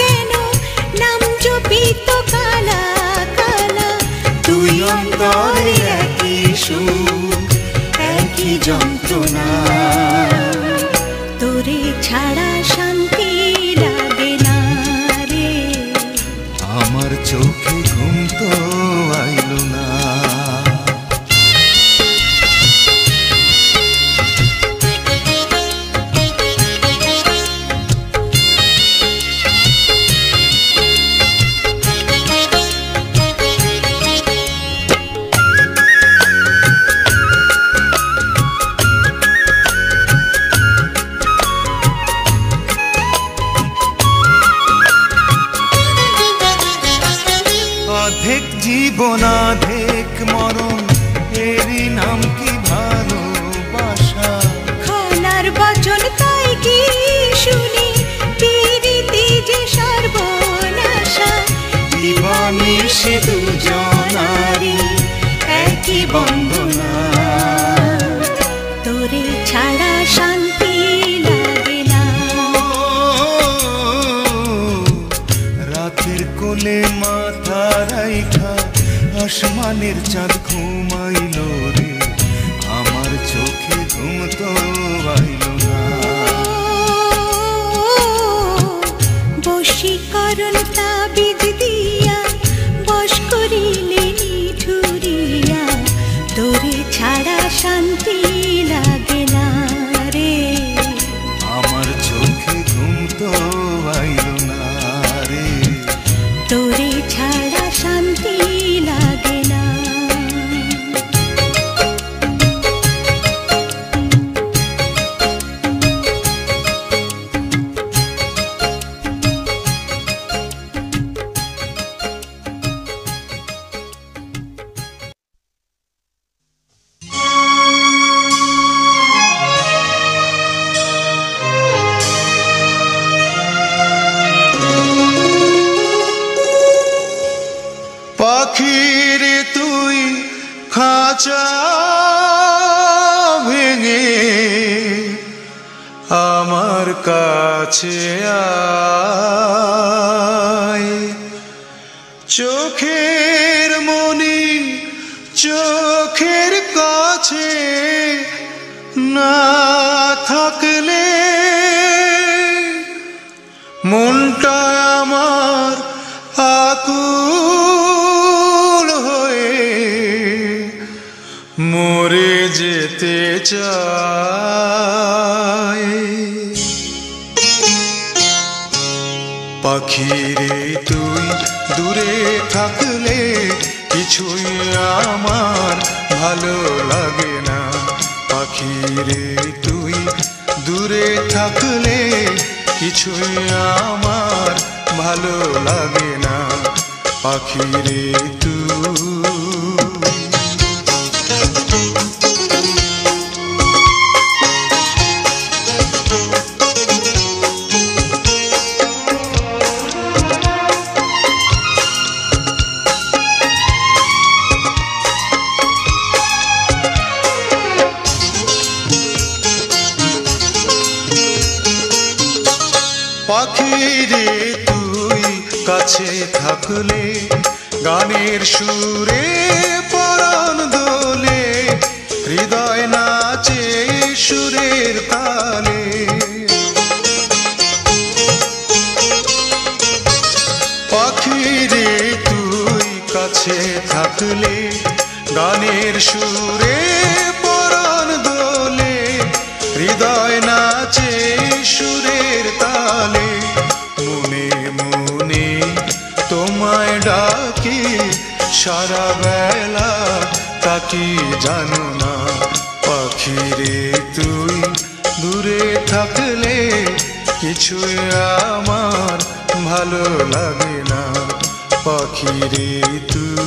केनो नाम जपी तो काला काला तुई अंतरे एकी सुख एकी जंत्रणा तोरे छाड़ा शांति लागे ना रे आमार चोखे घुम तो आइलो ना चाँद घुमाइलो रे आमार चोखे घुम तो आइलो ना बशीकरण ताबिद दिया बस करिले निठुरिया तोरे छाड़ा शांति लागे ना আমার কাছে আয়, চোখের মনি চোখের কাছে না থাকলে মনটা আমার আকুল হয়ে মরে যেতে চায়। পাখিরে তুই দূরে থাকলে কিছুই আমার ভালো লাগে না, পাখিরে তুই দূরে থাকলে কিছুই আমার ভালো লাগে না, পাখিরে তুই। পাখিরে তুই কাছে থাকলে গানের সুরে পরাণ দোলে, হৃদয় নাচে সুরের তালে। পাখিরে তুই কাছে থাকলে গানের সুরে পরাণ দোলে, হৃদয় নাচে সুরের তালে। ডাকি সারা বেলা তাকি জানো না, পাখিরে তুই দূরে থাকলে কিছুই আমার ভালো লাগে না, পাখিরে তুই।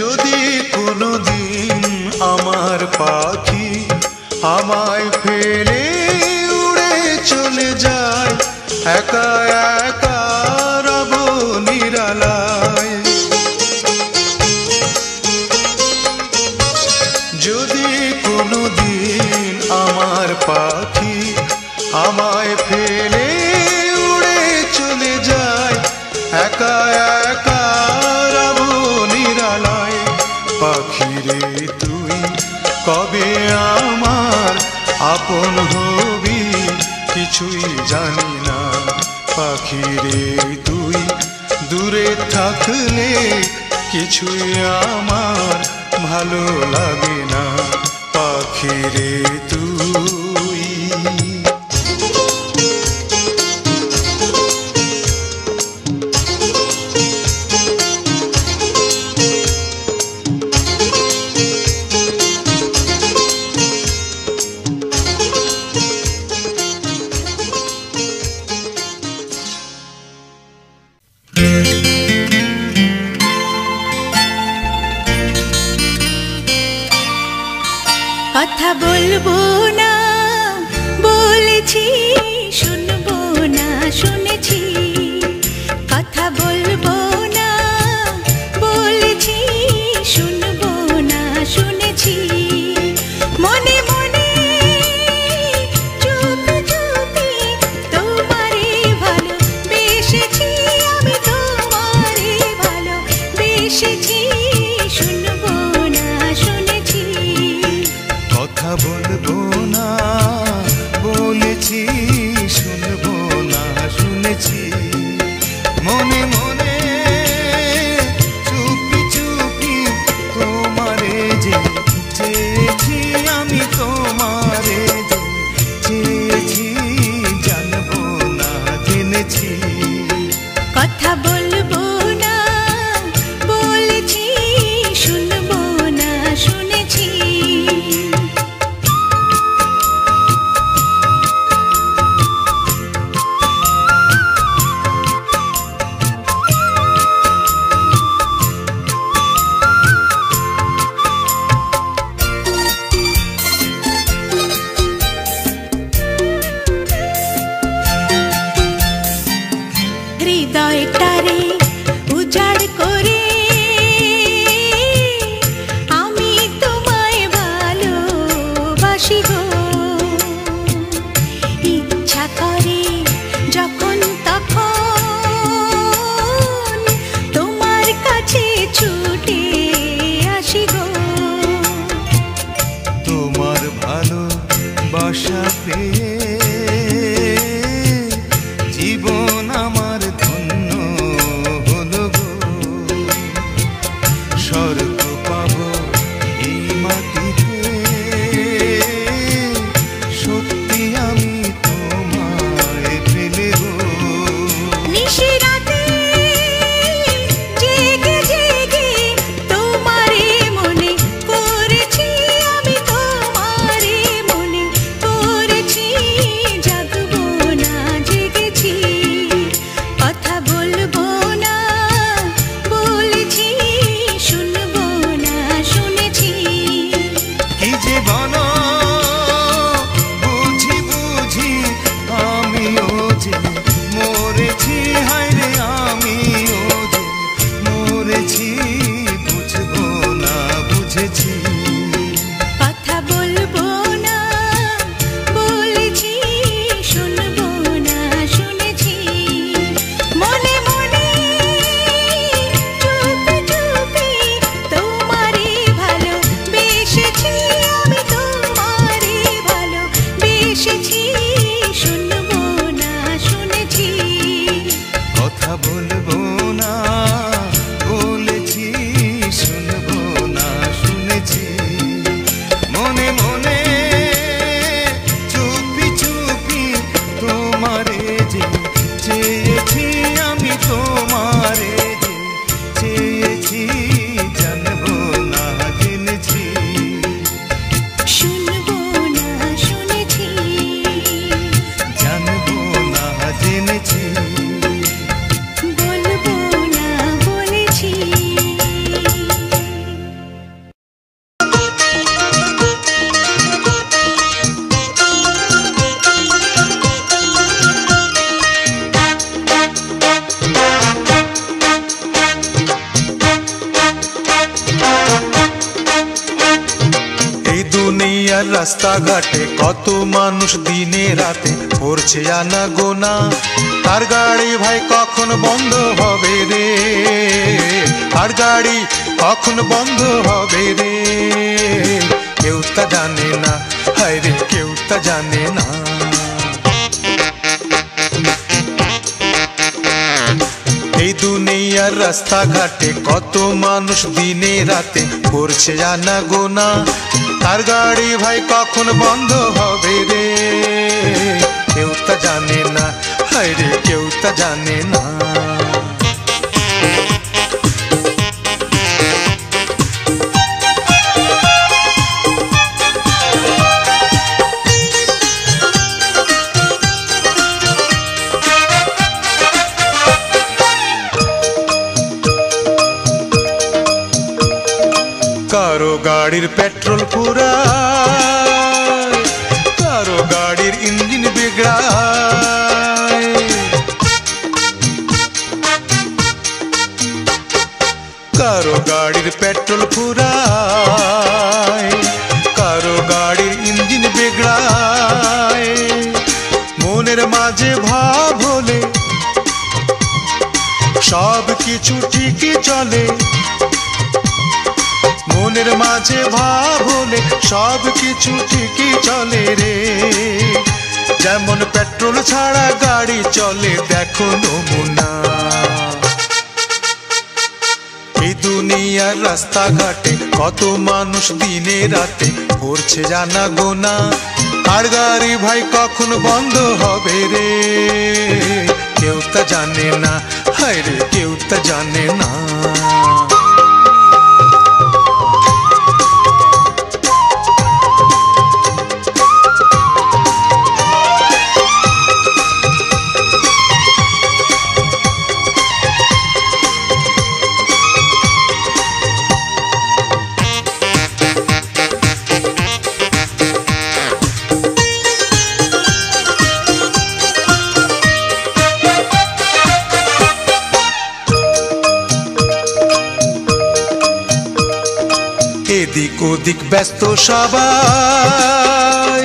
যদি কোনোদিন আমার পাখি আমায় ফেলে উড়ে চলে যায়, একা একা রব নিরালায়। যদি কোনোদিন আমার পাখি আমায় ফেলে উড়ে চলে যায়, একা একা পাখিরে তুই কবে আমার আপন হবি কিছুই জানি না, পাখিরে তুই দূরে থাকলে কিছুই আমার ভালো লাগে না, পাখিরে তুই। কথা বলবো না বলেছি, শুনবো না শুনেছি, কথা বলবো না বলেছি, শুনবো না শুনেছি, মনে মনে চুপ চুপি তোমারে ভালোবেসেছি, আমি তোমারে ভালোবেসেছি, শুনবো না শুনেছি, কথা বলবো না বলেছি, শুনবো না শুনেছি, মনে মনে চুপি চুপি তোমারে যে চেয়েছি, আমি তোমারে যে চেয়েছি, জানবো না জেনেছি, কথা বলবো না বলেছি, শুনবো না শুনেছি। রাস্তাঘাটে কত মানুষ দিনে রাতে করছে জানা গোনা, তার গাড়ি ভাই কখন বন্ধ হবে রে, কেউ তা জানে না, হায় রে কেউ তা জানে না। गाड़ी पेट्रोल पूरा कारो गाड़ी इंजिन बिगड़ा, कारो गाड़ी पेट्रोल पूरा कारो गाड़ी इंजिन बिगड़ा, मोनेर माझे भाव होले सब किछु ठीक चले, মনের মাঝে ভাব হলে সব কিছু ঠিকই চলে রে, যেমন পেট্রোল ছাড়া গাড়ি চলে দেখো নমুনা। এই দুনিয়ার রাস্তাঘাটে কত মানুষ দিনে রাতে করছে জানা গোনা, আর গাড়ি ভাই কখন বন্ধ হবে রে, কেউ তা জানে না, হায় রে কেউ তা জানে না। ওদিক ব্যস্ত সবাই,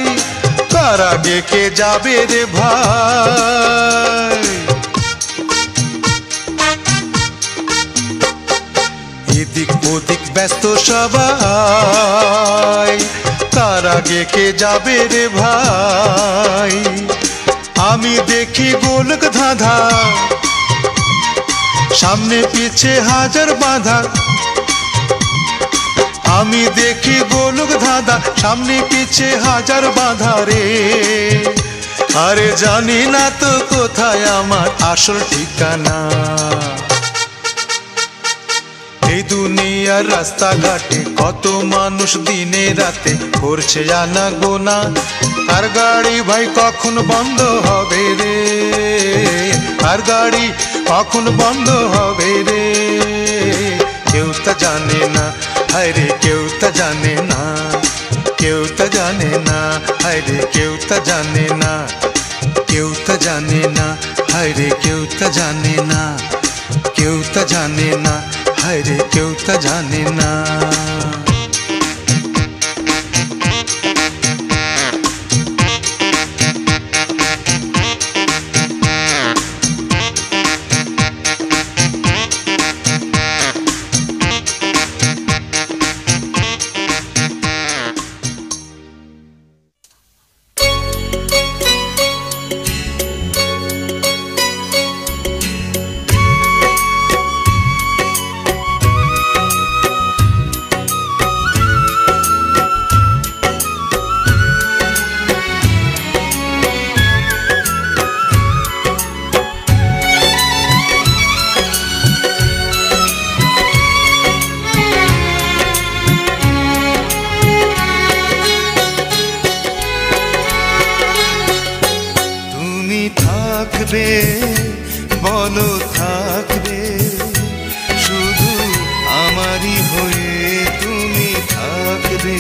কার আগে কে যাবে রে ভাই, এদিক ওদিক ব্যস্ত সবাই, কার আগে কে যাবে রে ভাই, আমি দেখি গোলক ধাঁধা সামনে পিছে হাজার বাঁধা, আমি দেখি গোলক ধাঁধা সামনে পিছে হাজার বাঁধা রে, আরে জানি না তো কোথায় আমার আসল ঠিকানা। এই দুনিয়ার রাস্তাঘাটে কত মানুষ দিনে রাতে করছে জানা গোনা, আর গাড়ি ভাই কখন বন্ধ হবে রে, আর গাড়ি কখন বন্ধ হবে রে, কেউ তা জানে না, हाय रे क्यों ता जाने ना, क्यों ता जाने ना, हाय रे क्यों ता जाने ना, क्यों ता जाने ना, हाय रे क्यों ता जाने ना, क्यों ता जाने ना, हाय रे क्यों ता जाने ना। থাকবে বলো থাকবে শুধু আমারই হয়ে তুমি থাকবে।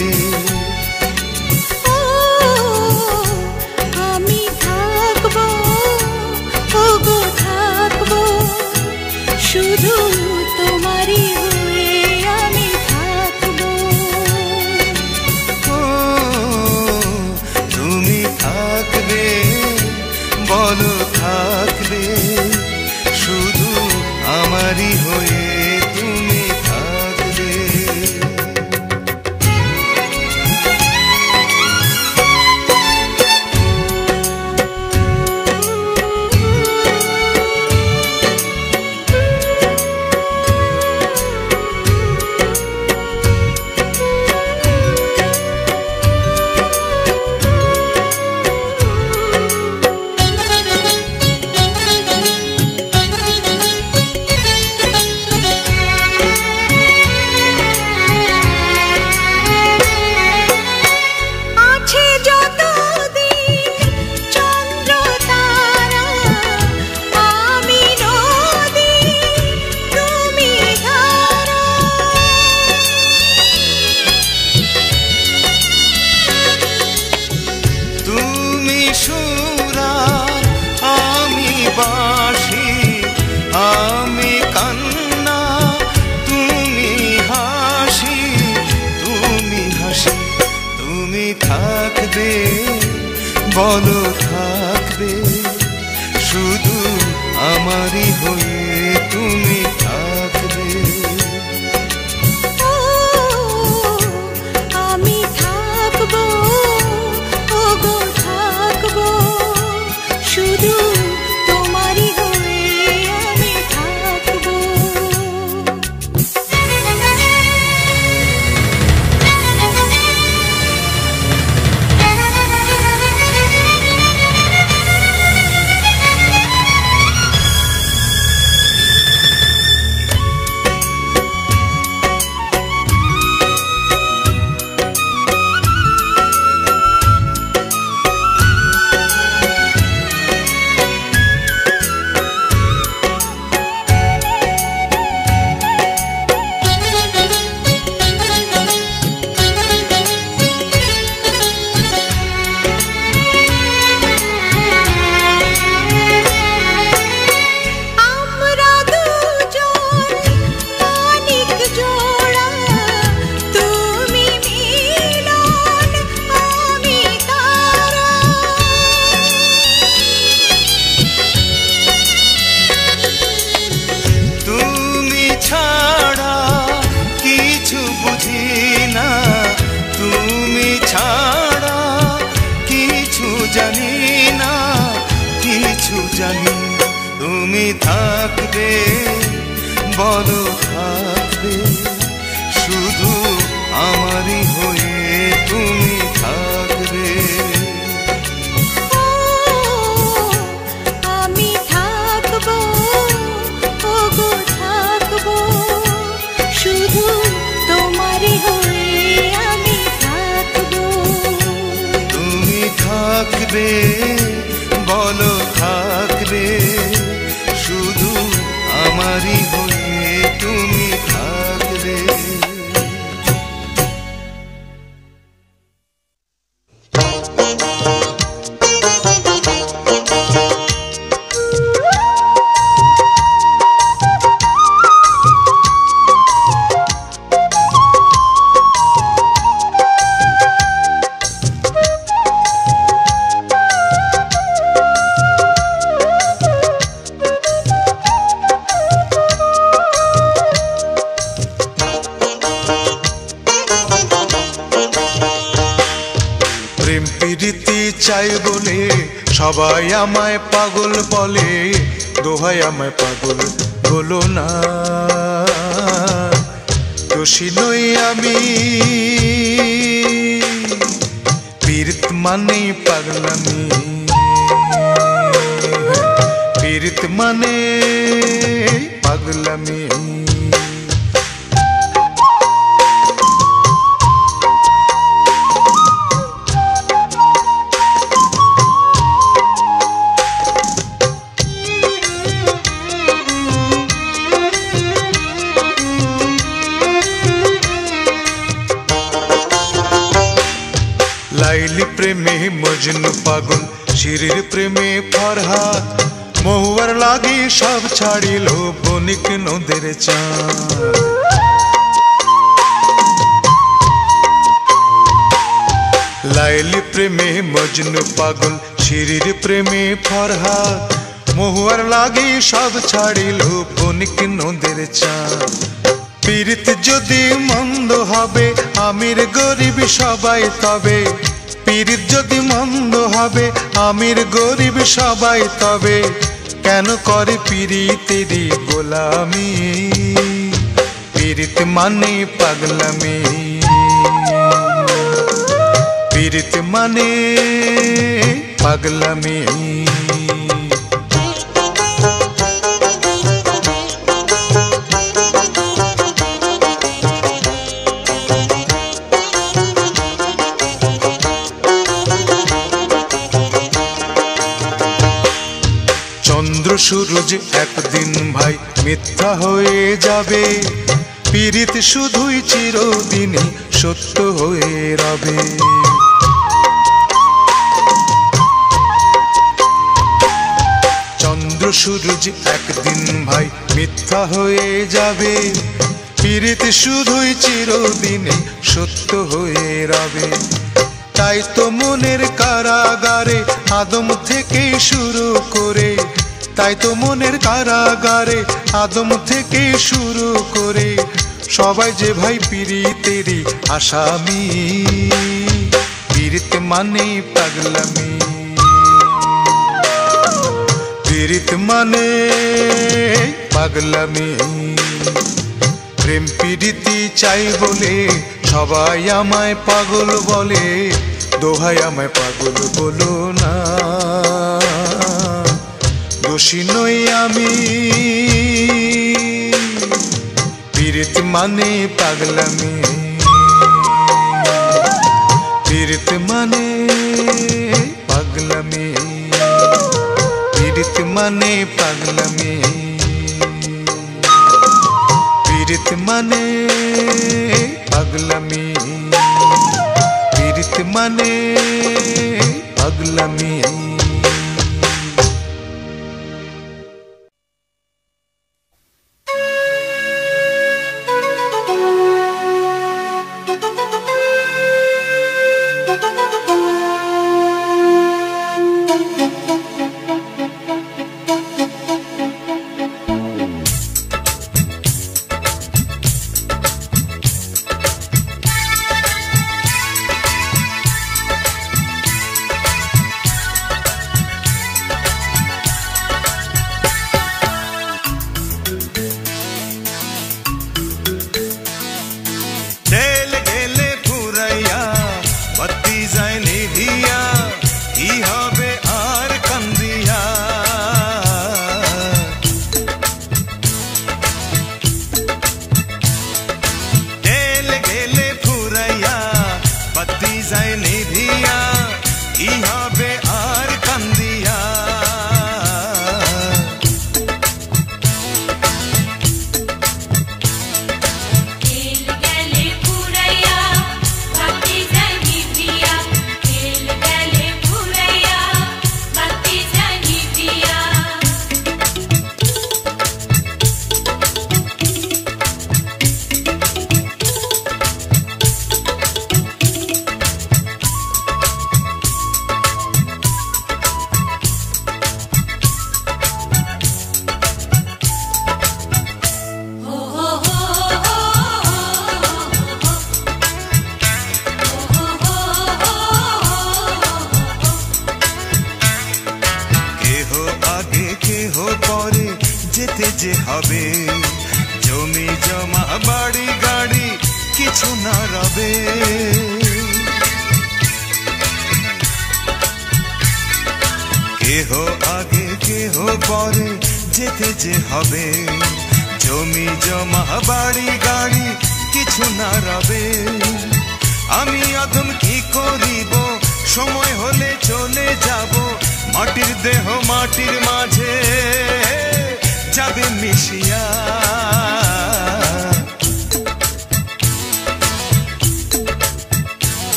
বলো থাকবে শুধু আমারই হয়ে তুমি থাকবে। আমি থাকবো ওগো থাকবো শুধু তোমারই হয়ে আমি থাকবো। তুমি থাকবে বলো থাকবে শুধু আমারই হয়ে তুমি থাকবে। আমি থাকবো ওগো থাকবো শুধু তোমারই হয়ে আমি থাকবো। তুমি থাকবে বলো থাকবে শুধু আমারই হয়ে তুমি থাকবে। চাই বলে সবাই আমায় পাগল বলে, দোহাই আমায় পাগল বলো না। দোষী নই আমি, পীড়িত মানে পাগলামি, পীড়িত মানে পাগলামি। जिन्नु फागुन शिरीर प्रेमे फरहाद महुवर लागी सब छाड़िलो बनिक नदीर चाँद। लाइली प्रेमे मजनू पागल शिरीर प्रेमे फरहाद महुआर लागी सब छाड़िलो बनिक नदीर चाँद। पीड़ित जदि मंद हबे आमिर गरीब सबाई तबे पीड़ित जदि मंद हबे आमिर गरीब सबाई तबे केन करे पीड़ितेर गोलामी पीड़ित माने पागलामी पीड़ित माने पागलामी। चंद्र सूरज एक दिन भाई मिथ्या होए जाबे पीड़ित शुधुई चिरदिनी सत्य होए रबे। चंद्र सूरज एक दिन भाई मिथ्या होए जाबे पीड़ित शुधुई चिरदिनी सत्य होए रबे। ताई तो मनेर कारागारे आदम थेके शुरू करे ताई तो मनेर कारागारे आदम थेके शुरू करे सबाई जे भाई पीड़ितेर आसामी पीड़ित माने पागलामी पीड़ित माने पागलामी। प्रेम पीड़िती चाई बोले सबाई आमाय पागल बोले दोहाय आमाय पागल बोलो ना दोषी नई आमी पीड़ित माने पागलामी पीड़ित माने पागलामी पीड़ित माने पागलामी पीड़ित माने पागलामी पीड़ित माने पागलामी। तेल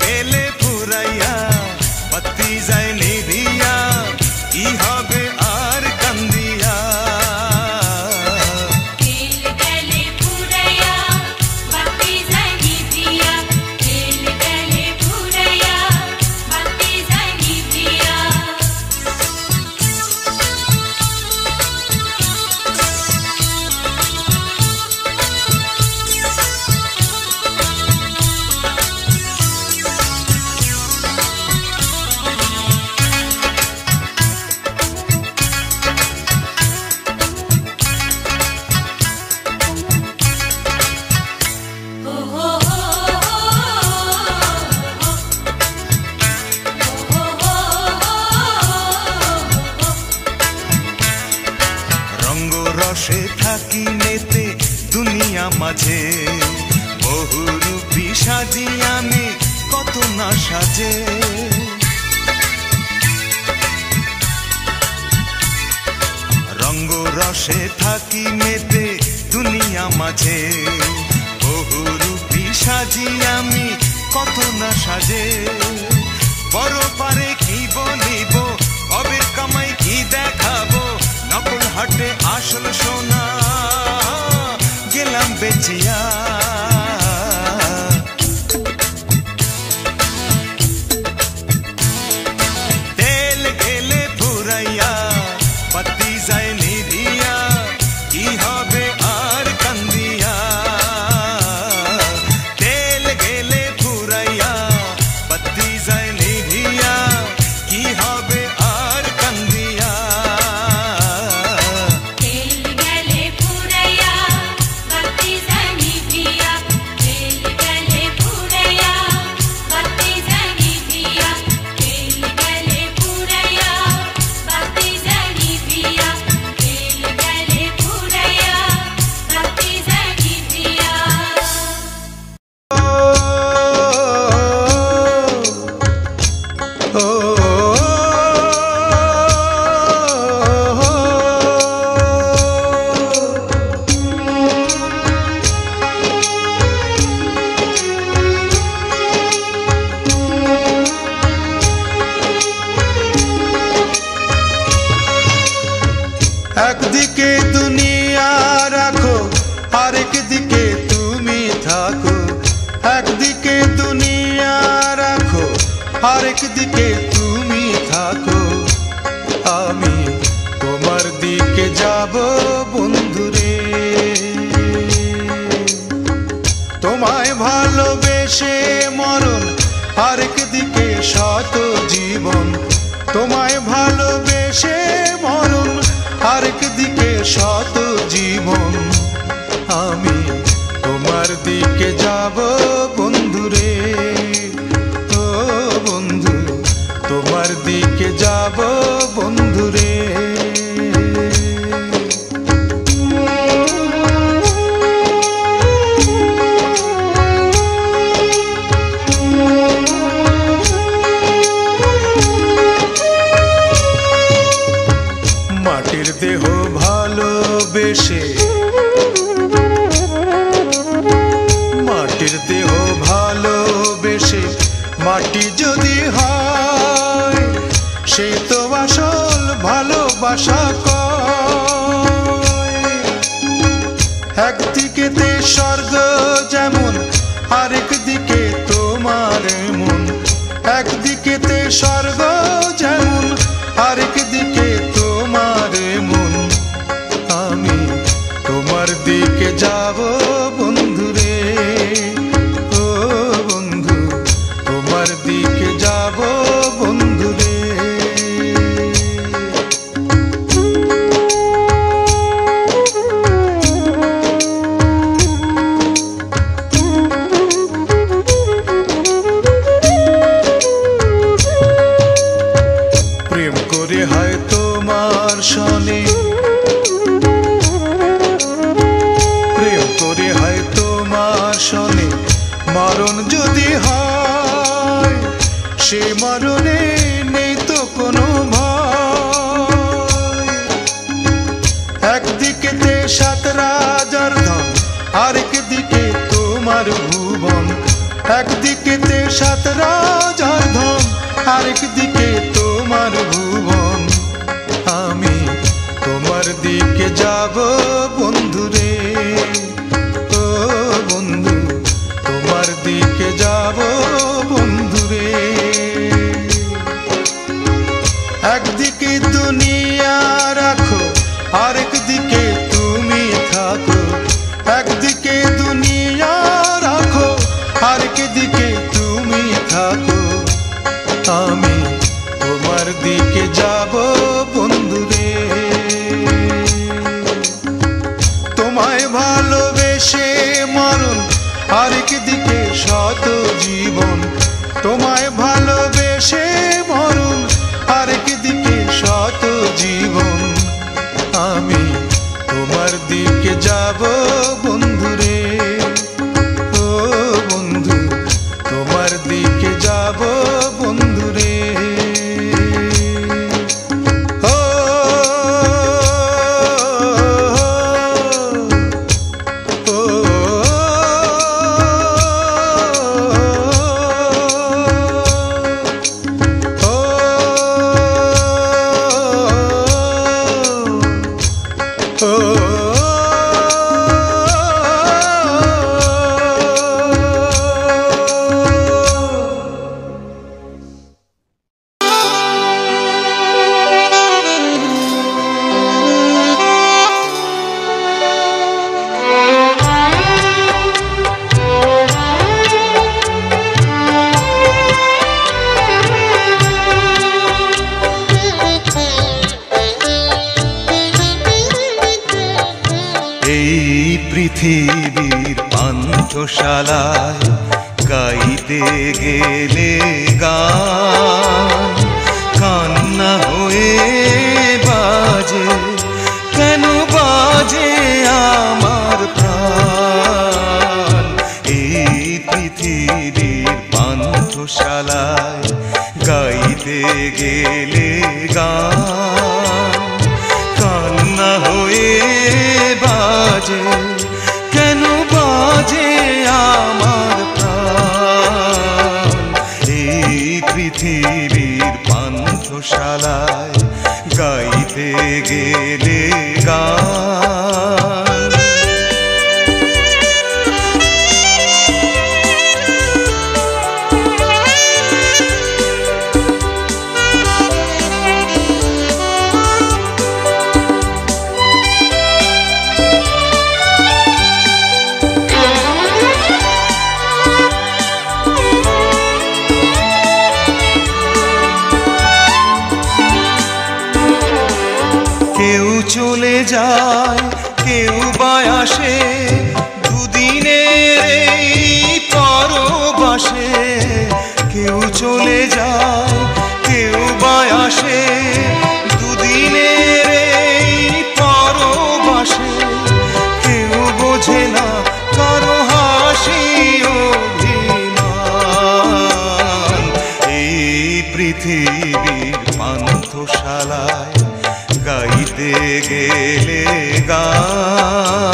गेले फुराइया পাশে থাকিনেতে দুনিয়া মাঝে বহুরূপী সাজিয়া নে কত না সাজে রঙ্গ রসে থাকিনেতে দুনিয়া মাঝে বহুরূপী সাজিয়া আমি কত না সাজে বড় পারে কি বলিব অবির কামাই কি দেখাবো নকল হাটে আসল সোনা গেলাম বেচিয়া তেল গেলে পুরাইয়া পাতি যায় নিধিয়া কি হবে আর কান্দিয়া তেল গেলে পুরাইয়া পাতি যায় নিধিয়া কি হবে के जाबो बंधु रे ओ बंधु तोमार दिके जाबो बंधु रे ओ ओ पृथिवीर पांचशालाय गाइते गेले गान कान्ना होए बाजे केन बाजे आमार प्राण। पृथिवीर पांचशालाय गाइते गेले गान कान्ना होए बाजे কেন বাজে আমার প্রাণ। এই পৃথিবীর পান্থশালায় গাইতে গেলে গান চলে যায় কেউ বা আসে দুদিনের পরবাসে। কেউ চলে যায় কেউ বা আসে দুদিনের পরবাসে। কেউ বোঝে না কারো হাসি অভিমান। এই পৃথিবীর পান্থশালায় गाइते गेले गान।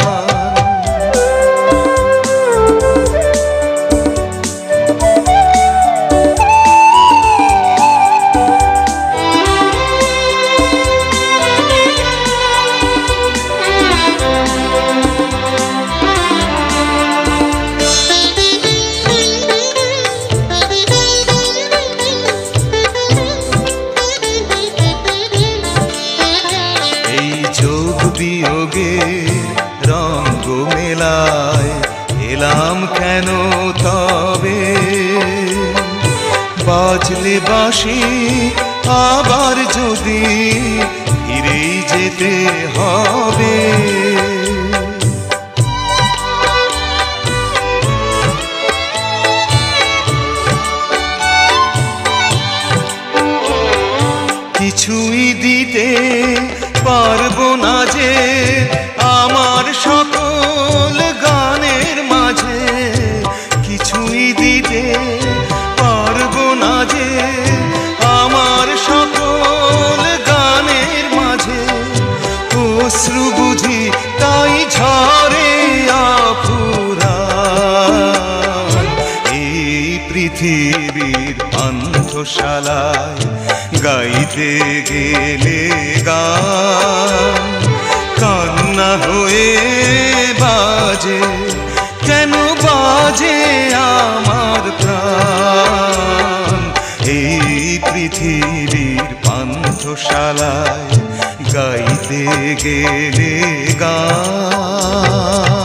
রঙ মেলায় এলাম কেন তবে বাজলে বাঁশি আবার যদি ফিরে যেতে হবে। কিছুই দিতে পারবো না যে আমার সকল গানের মাঝে। কিছুই দিতে পারবো না যে আমার সকল গানের মাঝে। অশ্রু বুঝি তাই ঝরে আফুরান। এই পৃথিবীর পান্থশালায় গাইতে গেলে গান কান্না হয়ে বাজে কেন বাজে আমার প্রাণ। এই পৃথিবীর পান্থশালায় গাইতে গেলে গান।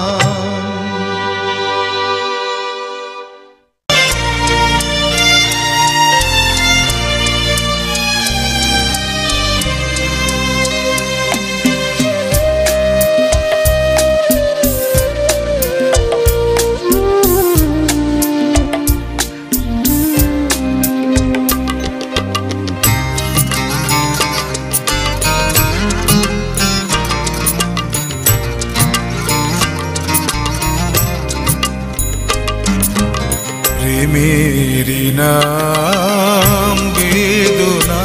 मेरी नाम बेदुना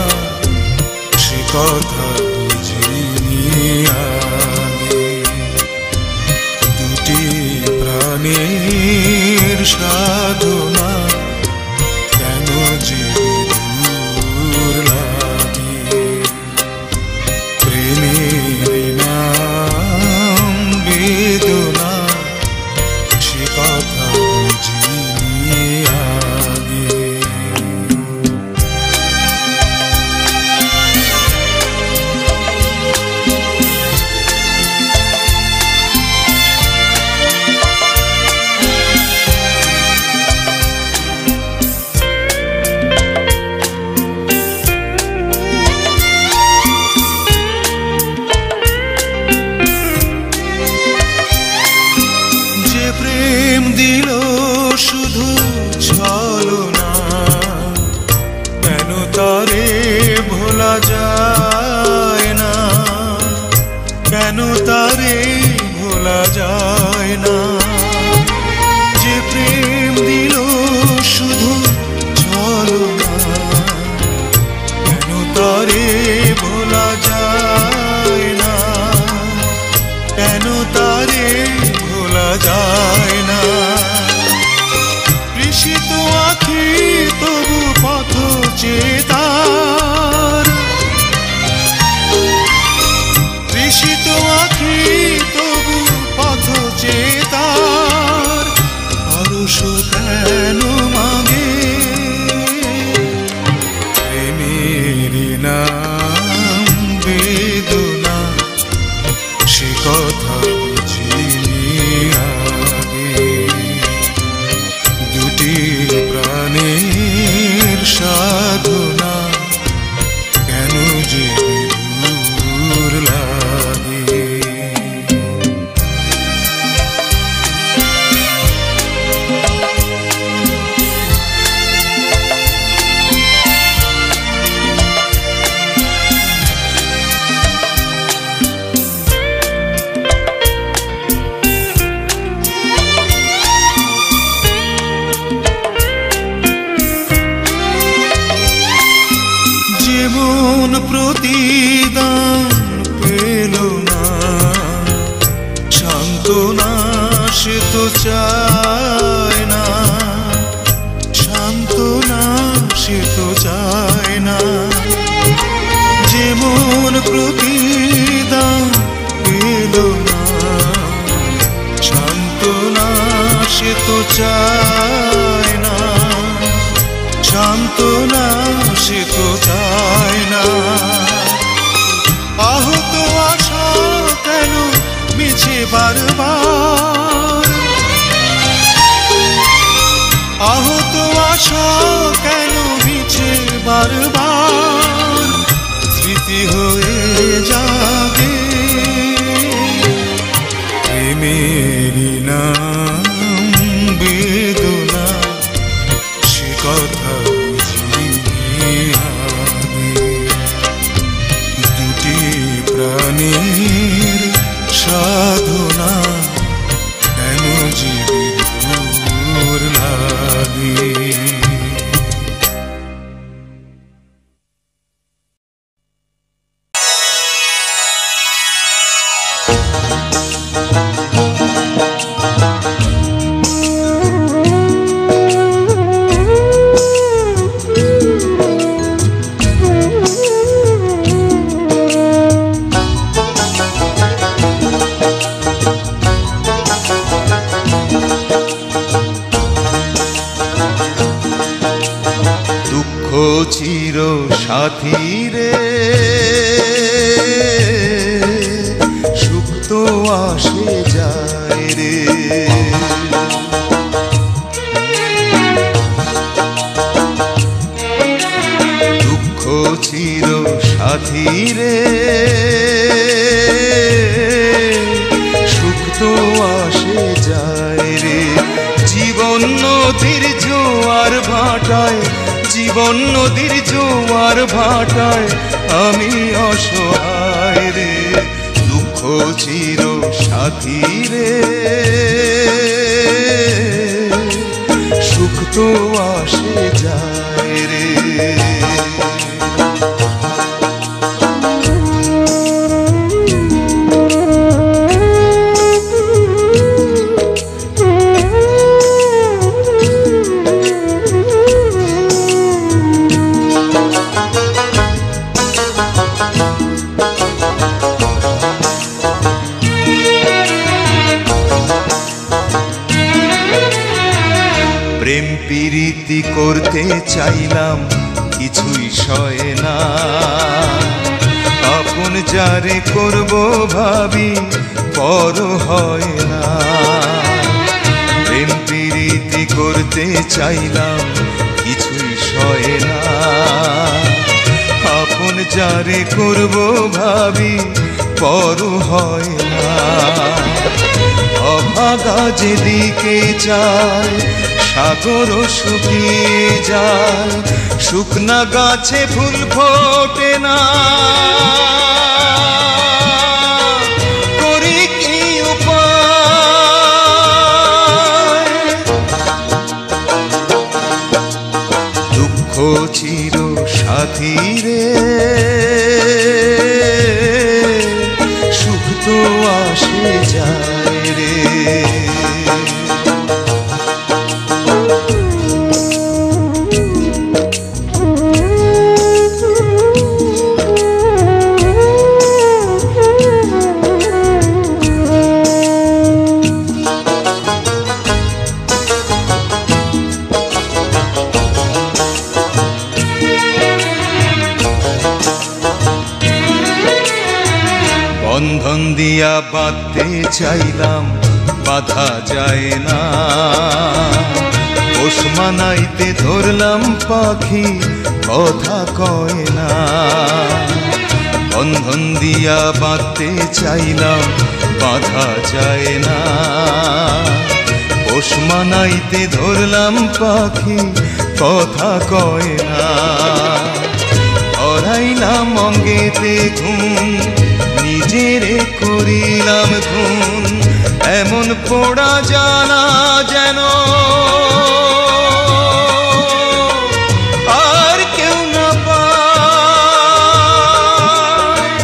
से कथा बुझिया दुटी प्राणेर साधना केन जे दूर लागे प्रेमेर नाम बेदुना से कथा बुझिया तो आशे जाए रे। प्रीति करते चाइलाम किछुई सये ना आपन जारे करबो भाबी पर हय ना। प्रेम प्रीति करते चाइलाम किछुई सये ना आपन जारे करबो भाबी पर हय ना। अभागा जेदिके जाय सागर शुकिए जाए शुकना गाचे फूल फोटे ना। करी कि उपाय दुख चिर साथी रे सुख तो आसे जाए रे। बंधन दिया बाते चाइलाम बाधा जाए ना ओस मानाइते धरलाम पाखी कथा कय ना। बंधन दिया बाते चाइलाम बाधा जाए ना ओस मानाइते धरलाम पाखी कथा कय ना। धराइलाम अंगेते घुम जेरे करिलाम खून एमन पोड़ा जाना जेन आर क्यों ना पाए।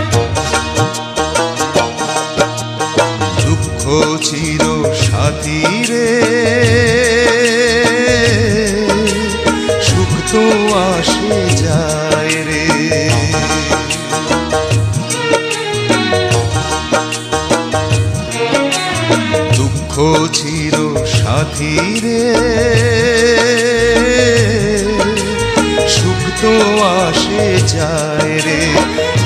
दुख चिर साथी रे सुख तो आसे जाए रे। दुख चिर साथी रे सुख तो आसे जाए रे।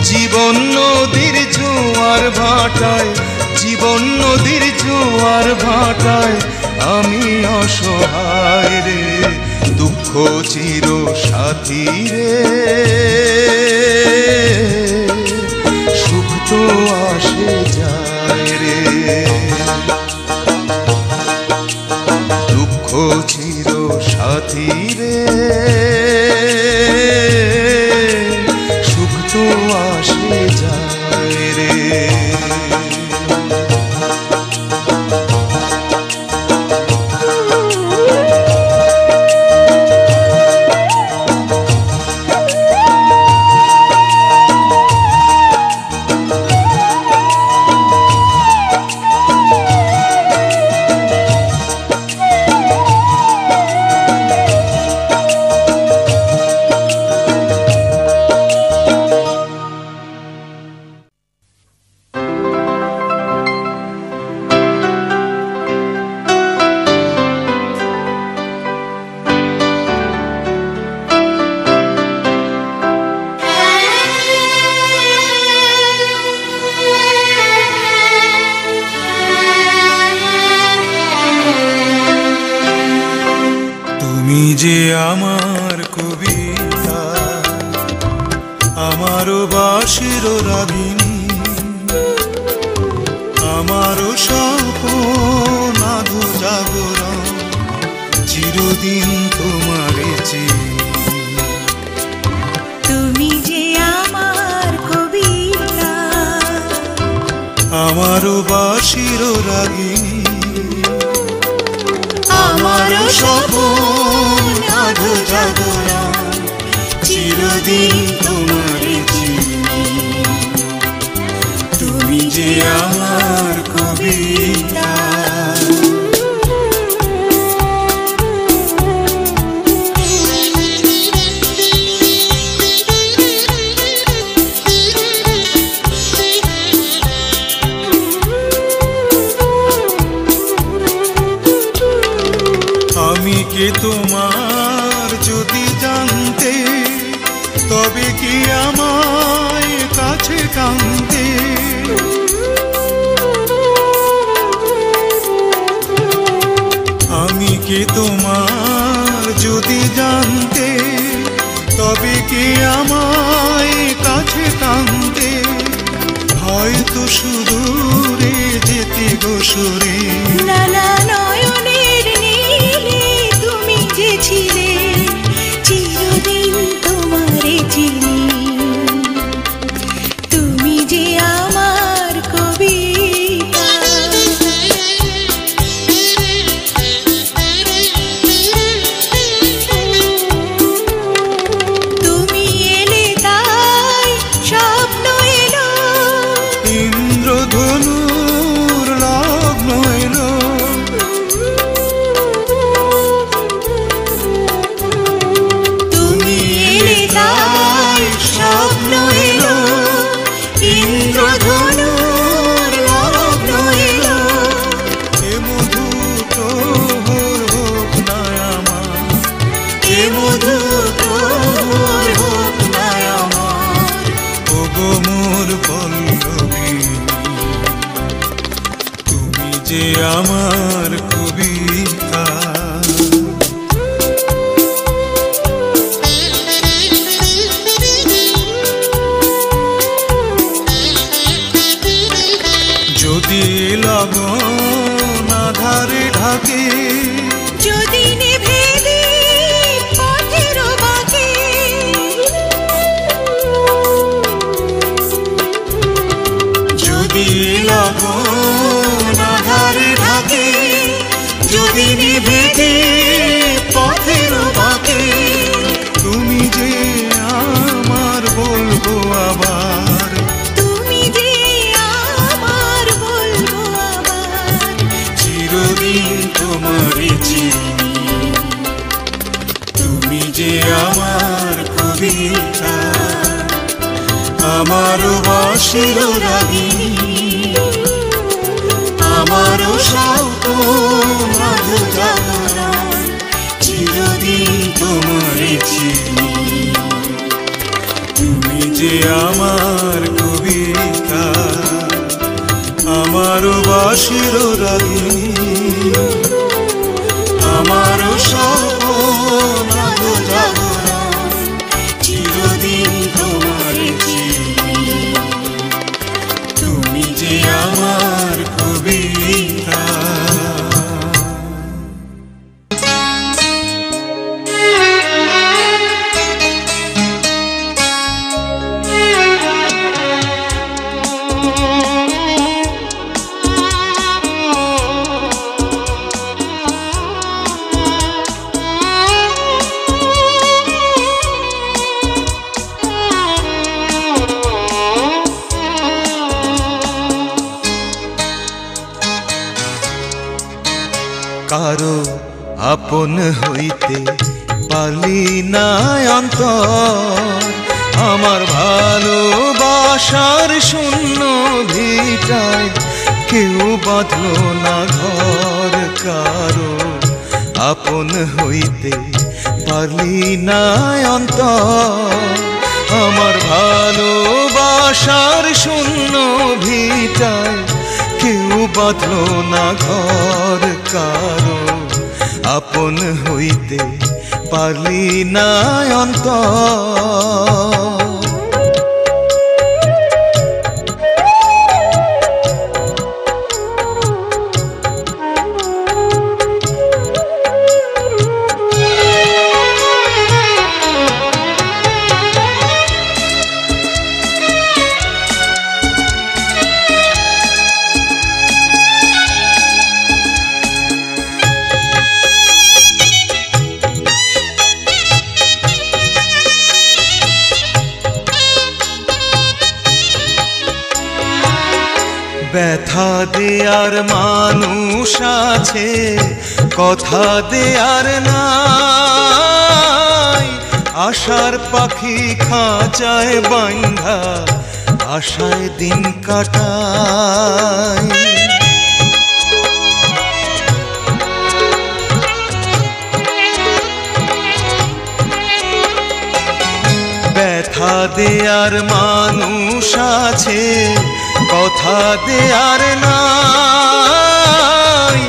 जीवन नदीर जोयार भाटाय जीवन नदीर जोयार भाटाय आमी असहाय रे। दुख चिर साथी रे सुख तो आसे जाए रे। चिर साथी रे सुख तो आसे जाए रे। Amaro bashi ro ragini, amaro shobon। সাধু জগরাম চিরদিন তোমারে চিনি তুমি যে আমার কবিতা। के तुमार जुदी जानते तबे कि आमार काछे कांते आमी के तुमार जुदी जानते तबे कि आमार काछे कांते हयतो सुदूरे जेते गो सुरे नाना नयनेर नीले चिरदिन तुम्हारे चिनी तुमी जे आमार कविता। तुमी एले ताई स्वप्न एलो ইন্দ্রধনুর লগ্ন এলো যে আমার কবিতা। যদি লগন আধারে ঢাকে যদি নিভে পথের বাঁকে যদি লগন আধারে ঢাকে যদি নিভে পথের বাঁকে তুমি যে আমার বলবো আবার तुम्हारी जीवनी तुमी जे आमार कविता आमारो बाशिरो रागिनी आमारो शाउतो माधु जागराम चिरदिन तुम्हारी जीवनी तुमी जे आमार कविता आमारो बाशिरो रागिनी আমারো স্বপ্ন জাগরাম চিরদিন তোমারে চিনি তুমি যে আমার কবিতা। कारो आपन हईते पाली ना अंतर आमार भालोबासार शून्य भिटाय केउ बाँधलो ना घर। कारो आपन हईते पाली ना अंतर आमार भालोबासार शून्य भिटाय केउ बाँधलो ना घर। कारो आपन हईते पारली ना अंतर ব্যথা দেয়ার মানুষ আছে, কথা দেয়ার নাই। আশার পাখি খাঁচায় বাঁধা আশায় দিন কাটায়। ব্যথা দেয়ার মানুষ আছে, কথা দেয়ার নাই।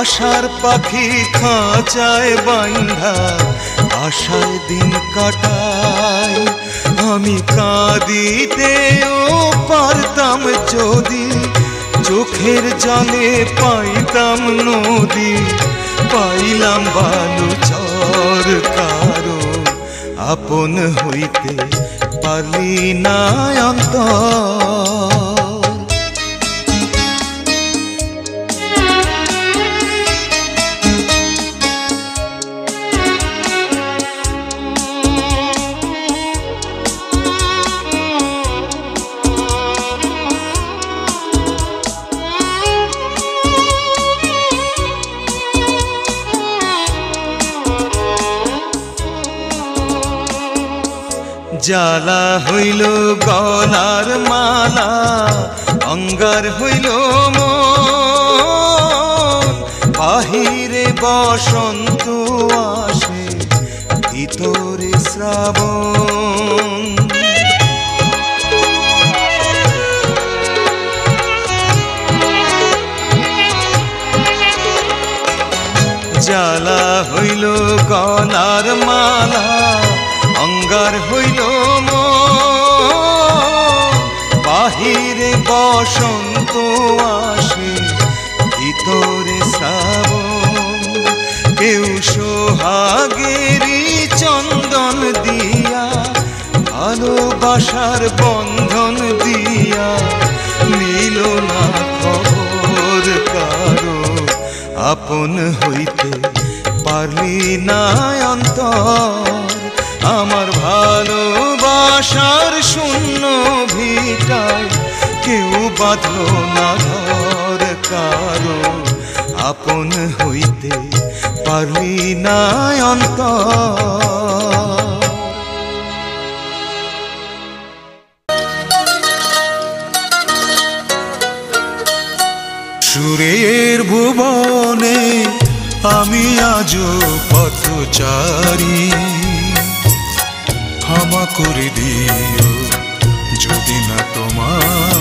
আশার পাখি খাঁচায় বাঁধা আশায় দিন কাটায়। আমি কাঁদিতেও পারতাম যদি, চোখের জলে পাইতাম নদী। পাইলাম বালুচর, কারো আপন হইতে পারলি না অন্তর। জ্বালা হইল গলার মালা, অঙ্গার হইল মন। বাহিরে বসন্ত আসে, ভিতরে শ্রাবণ। জ্বালা হইল গলার মালা, অঙ্গার হইল মন। বাহিরে বসন্ত আসে, ভিতরে শ্রাবণ। কেউ সোহাগেরি চন্দন দিয়া, ভালোবাসার বন্ধন দিয়া নিল না খবর। কারো আপন হইতে পারলি না অন্তর। আমার ভালোবাসার শূন্য ভিটায় কেউ বাঁধলো না ঘর। কারো আপন হইতে পারলি না অন্তর। সুরের ভুবনে আমি আজও পথচারী। ক্ষমা করে দিও যদি না তোমার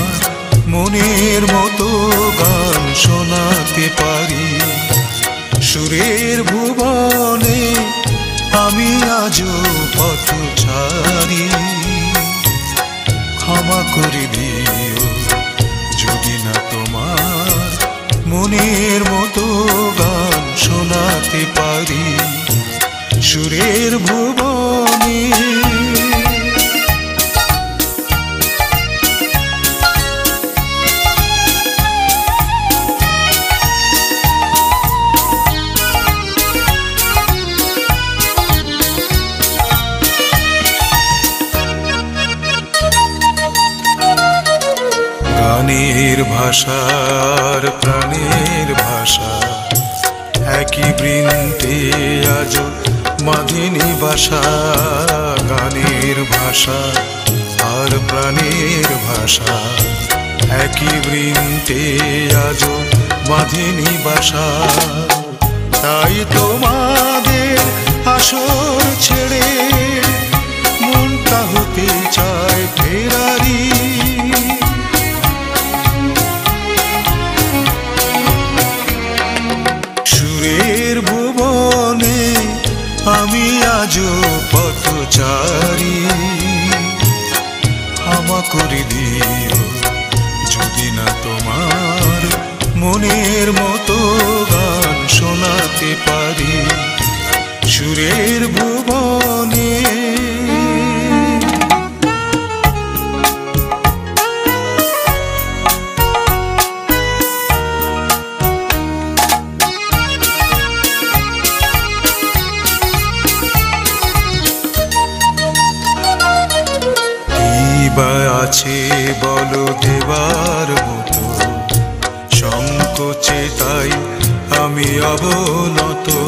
মনের মতো গান শোনাতে পারি। সুরের ভুবনে আমি আজও পথচারী। ক্ষমা করে দিও যদি না তোমার মনের মতো গান শোনাতে পারি। সুরের ভুবনে গানের ভাষার প্রাণের ভাষা একই বৃন্তে আজ মাধিনী ভাষা। গানের ভাষা আর প্রাণের ভাষা একই বৃন্তে আজ মাধিনী ভাষা। তাই তোমাদের আসর ছেড়ে মনটা হতে চায় ফেরারি। সুরের ভুবনে আমি আজও পথচারী। ক্ষমা করে দিও যদি না তোমার মনের মতো গান শোনাতে পারি। সুরের ভুবনে আছে বলো দেবার মতো বলো তো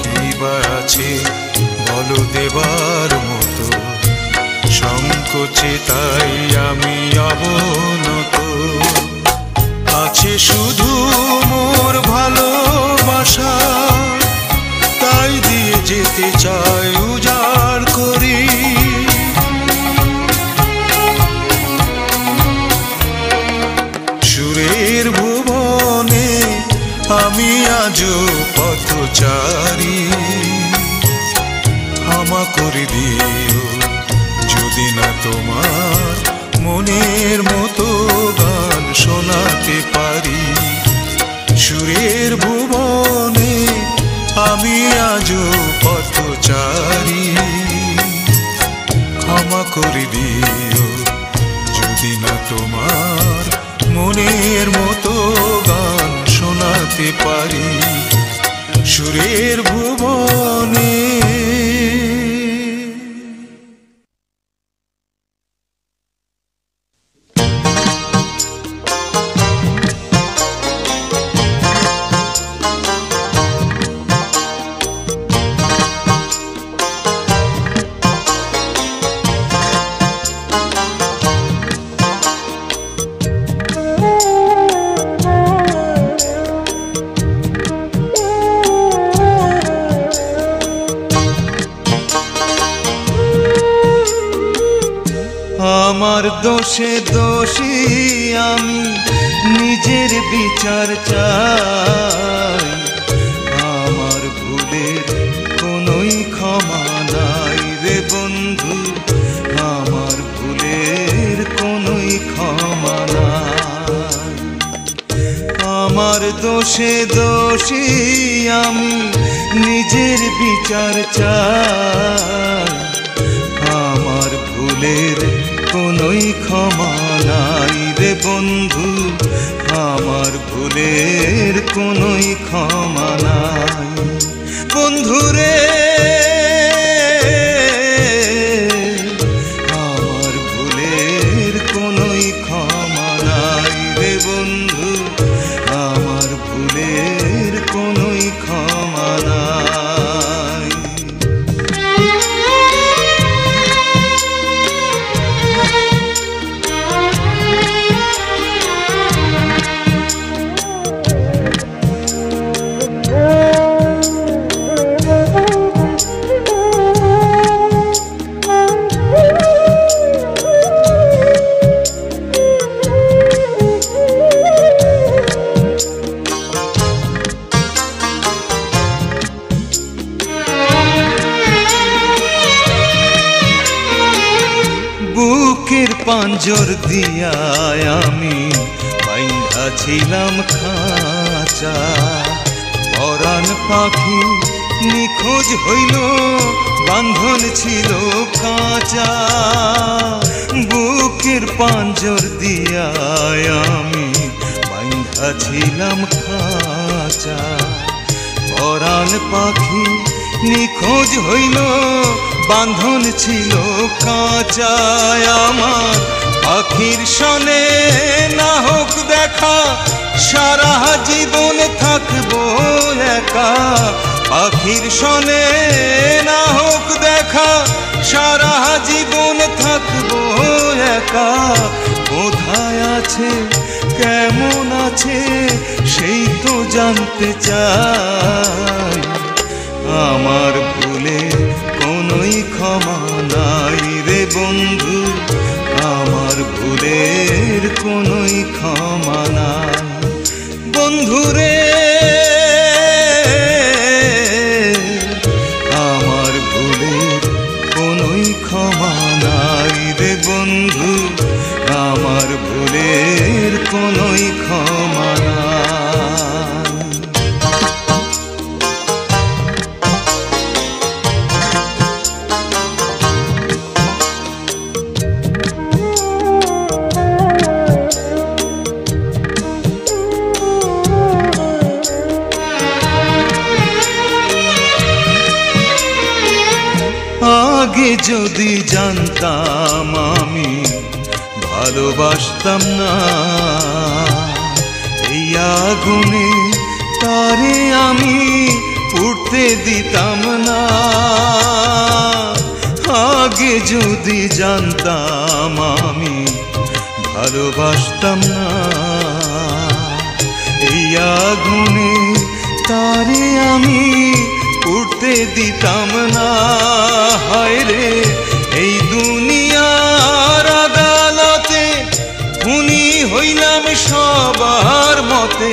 কি আছে বলো দেবার মতো সংকোচে তাই আমি অবনত আছে শুধু মোর ভালোবাসা তাই দিয়ে যেতে চাই উজাড় করি সুরের ভুবনে আমি আজও পথচারী ক্ষমা করে দিও যদি না তোমার মনের মতো গান শোনাতে পারি সুরের ভুবনে আমি আজও পথচারী ক্ষমা করে দিও যদি না তোমার মনের মতো গান শোনাতে পারি সুরের ভুবনে পাঞ্জর দিয়া আমি বাইন্ধা ছিলাম খাঁচা পরাণ পাখি নিখোঁজ হইল বাঁধন ছিল কাঁচা বুকের পাঞ্জর দিয়া আমি বাইন্ধা ছিলাম খাঁচা পরাণ পাখি নিখোঁজ হইল বাঁধন ছিল কাঁচা আমার পাখির সনে না হোক দেখা সারা জীবন থাকবো একা পাখির সনে না হোক দেখা সারা জীবন থাকবো একা কোথায় আছে কেমন আছে সেই তো জানতে চাই আমার ভুলে কোনোই ক্ষমা নাই রে বন্ধু আমার ভুলের কোনোই ক্ষমা নাই বন্ধু রে আমার ভুলের কোনোই ক্ষমা নাই রে বন্ধু আমার ভুলের কোনোই ক্ষমা নাই যদি জানতাম আমি ভালোবাসতাম না এই আগুনে তারে दी तमना आगे जुदी जानताम आमी भालोबासताम ना এই আগুনে তারে আমি উড়তে দিতাম না হায় রে এই দুনিয়ার আদালতে খুনি হইলাম সবার মতে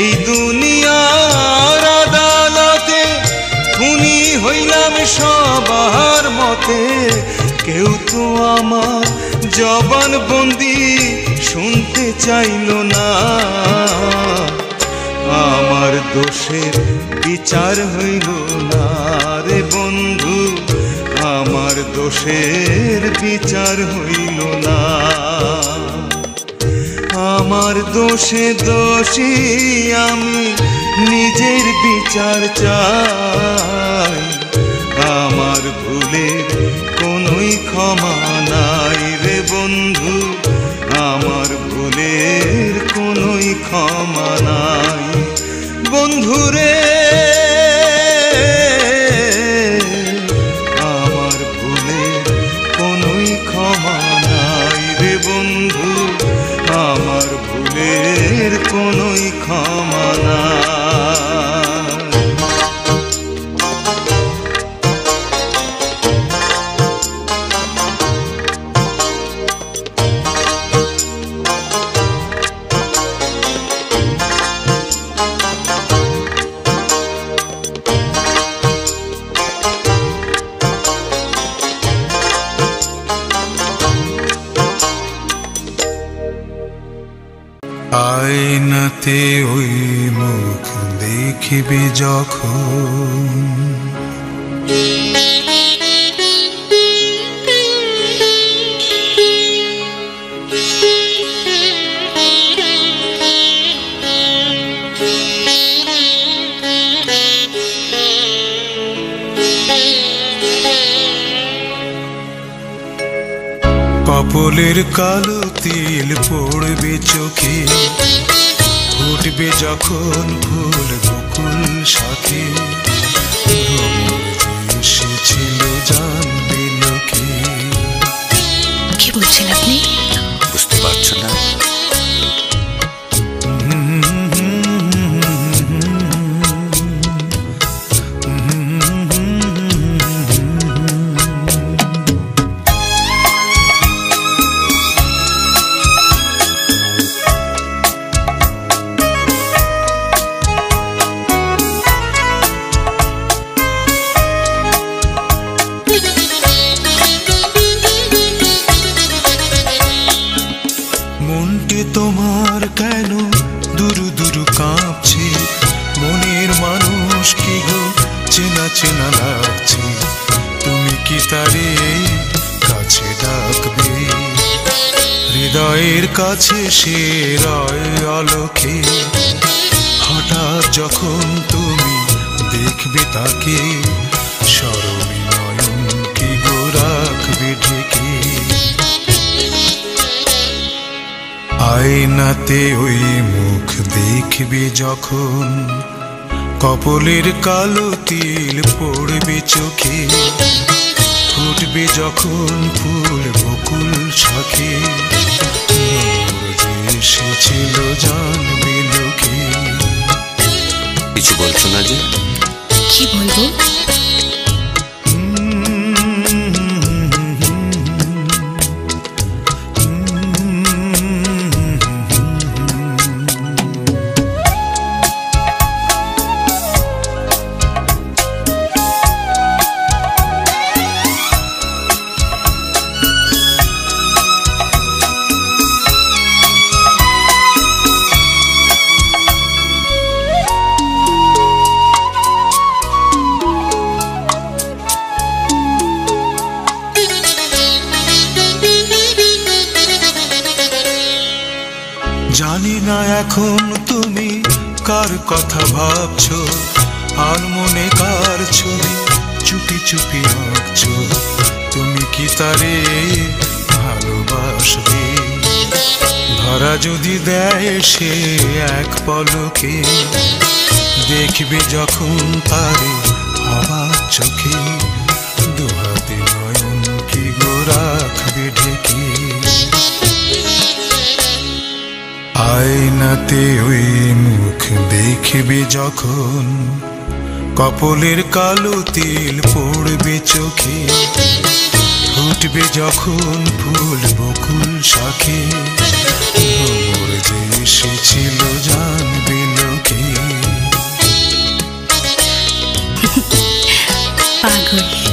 এই দুনিয়ার আদালতে খুনি হইলাম সবার মতে কেউ তো আমার জবান বন্দি শুনতে চাইলো না আমার দোষের বিচার হইলো না রে বন্ধু আমার দোষের বিচার হইলো না আমার দোষে দোষী আমি নিজের বিচার চাই আমার ভুলের কোনোই ক্ষমা নাই রে বন্ধু আমার ভুলের কোনোই ক্ষমা নাই বন্ধু রে আমার ভুলের কোনোই ক্ষমা নাই রে বন্ধু আমার ভুলের কোনোই ক্ষমা নাই। আয়নাতে ওই মুখ দেখিবি যখন কপলের কালো তিল পড়বে চোখে ফুটবে যখন ফুল বকুল সাথে এসেছিল জানবে লোকে। কি বলছেন আপনি? বুঝতে পারছো না? কাছে সে রয় আলোকে হঠাৎ যখন তুমি দেখবে তাকে সরমী নয়ন কি গো রাখবে ঢেকে। আয়নাতে ওই মুখ দেখবে যখন কপলের কালো তিল পড়বে চোখে ফুটবে যখন ফুল বকুল শাখে ছিল জানবে লোকে। কিছু বলছো না যে? কি বলবো? এখন তুমি কার কথা ভাবছো আর মনে কার ছবি চুপি চুপি আঁকছো তুমি কি তারে ভালোবাসবে ধরা যদি দেয় সে এক পলকে देखिबी जखन तारे आवाज चोखे दुहाते नयन की गोरा खबी ढेके आयनाते ओई मुख देखिबी जखन कपोलेर कालो तिल पड़बे चोखे फुटबे जखन फूल बकुल शाखे मोर देशे छिलो जानबे लोके पागल।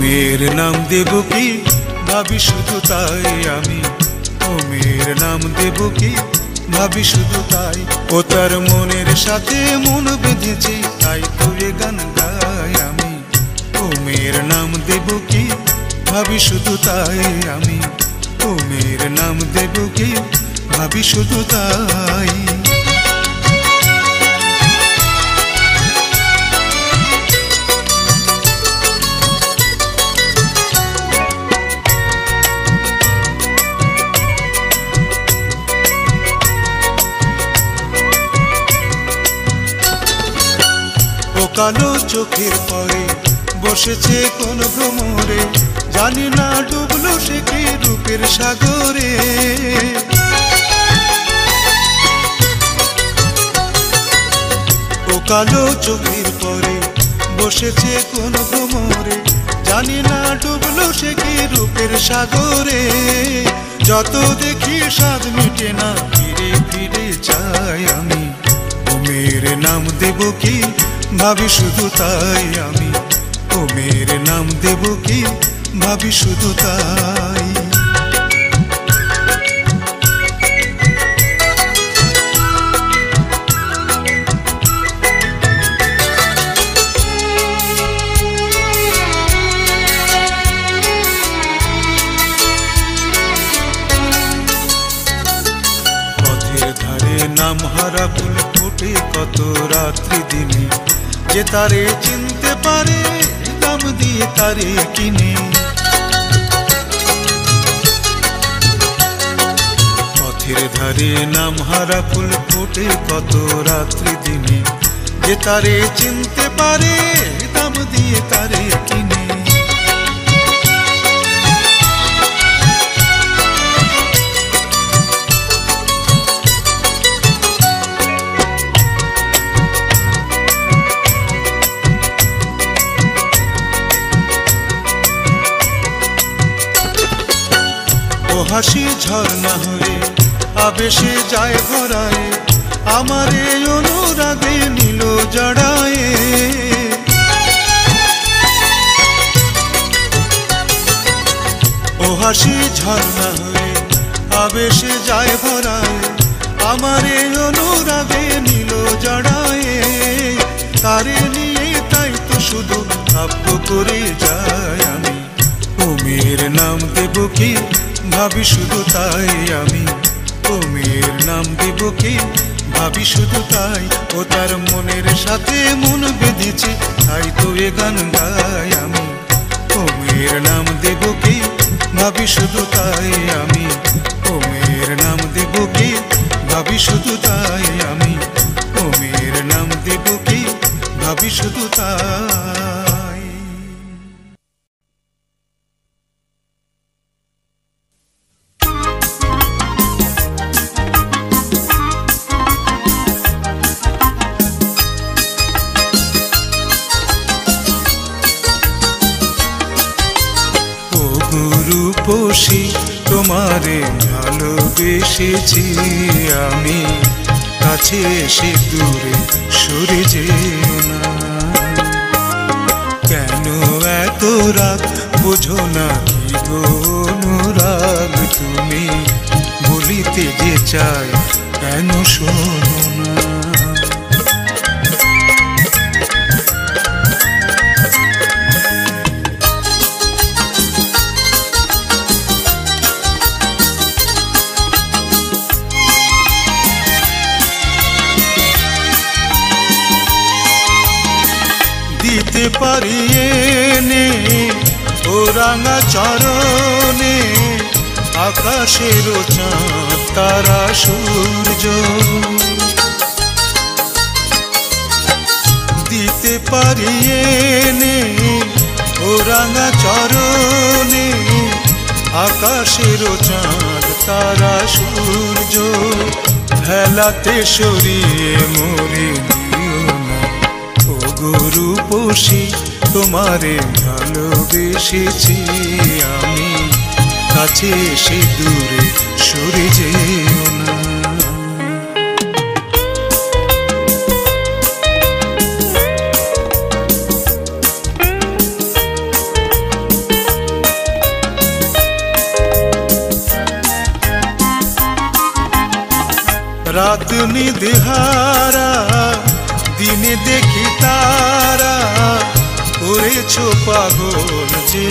मेरे नाम देव की भावी शुधु ताई आमी ओ मेरे नाम देव की भावी शुधु ताई ओ तार मोनेर साथे मन बेधेछे ताई तोरे गान गाई आमी ओ मेरे नाम देव की भावी शुधु ताई आमी ओ मेरे नाम देव की भावी शुधु ताई कालो चोखेर परे बसेछे कोन भ्रमरे जानी ना डुबलो से कि रूपेर सागरे ओ कालो चोखेर परे बसेछे कोन भ्रमरे जानी ना डुबलो से कि रूपेर सागरे जतो देखी स्वाद मिटे ना फिरे फिरे चाई आमी ओ मेरे नाम देव की भावी शुधु ताई आमी ओ मेरे नाम देव की भावी शुधु ताई पथेर धारे नाम हारा फुल फुटे कत रात्रि दिने जे तारे चिंते पारे दाम दिए तारे किने पथेर धारे नाम हारा फुल फुटे कत रात्रि दिने जे तारे चिंते पारे दाम दिए तारे किने हासि झरना हये आवेशे जाए भराए आमारे अनुरागे नीलो जड़ाए ओ हासि झरना हये आवेशे जाए भराए आमारे अनुरागे नीलो जड़ाए तारे निये ताई तो शुधु आपको करे जाए आमी ओ मेरे नाम देव की भावी शुधु ताई आमी ओ मेरे नाम देव की भावी शुधु ताई ओ तार मोनेर साथे मन बेधेछे ताई तो ए गान गाई आमी ओ मेरे नाम देव की भावी शुधु ताई आमी ओ मेरे नाम देव की भावी शुधु ताई आमी ओ मेरे नाम देव की भावी शुधु ताई तुम्हारे ভালোবেসেছি আমি কাছে এসে দূরে সরে যেও না কেন এত রাগ বুঝো না কি গো অনুরাগ তুমি ভুলিতে যে চাই কেন শোনো না রাঙা চরণে আকাশের চাঁদ তারা সূর্য দিতে পারি এনে ও রাঙা চরণে আকাশের চাঁদ তারা সূর্য ভেলাতে সরিয়ে মরে রূপসী তোমারে ভালোবেসেছি আমি কাছে এসে দূরে সরে যেও না। রাত নিদেহারা দিনে দেখি তারা করেছো পাগল যে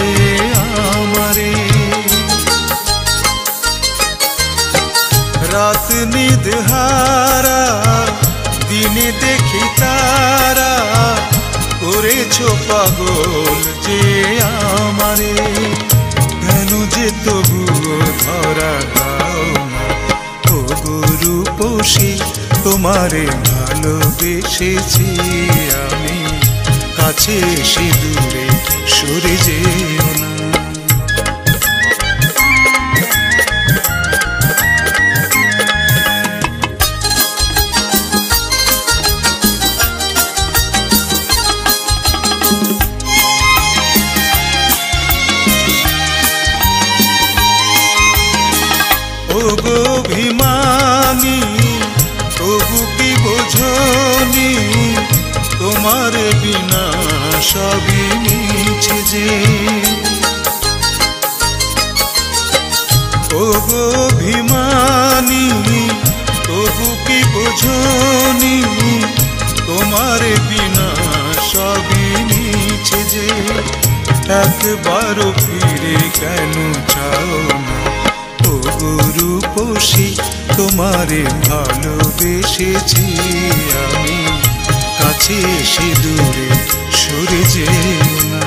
আমারে রাত নিদহারা দিনে দেখি তারা করেছো পাগল যে আমারে কেন যে তবু ধরা দাও ও গুরুপোষী তোমারে ভালোবেসেছি আমি কাছে এসে দূরে সরে যেও না। ও গো অভিমানী তবু কি বোঝনি তোমার বিনা সবই মিছে যে ও গো অভিমানী তবু কি বোঝনি তোমার বিনা সবই মিছে যে একবারও ফিরে কেন চাও না ও রূপসী তোমারে ভালোবেসেছি আমি কাছে এসে দূরে সরে যেও না।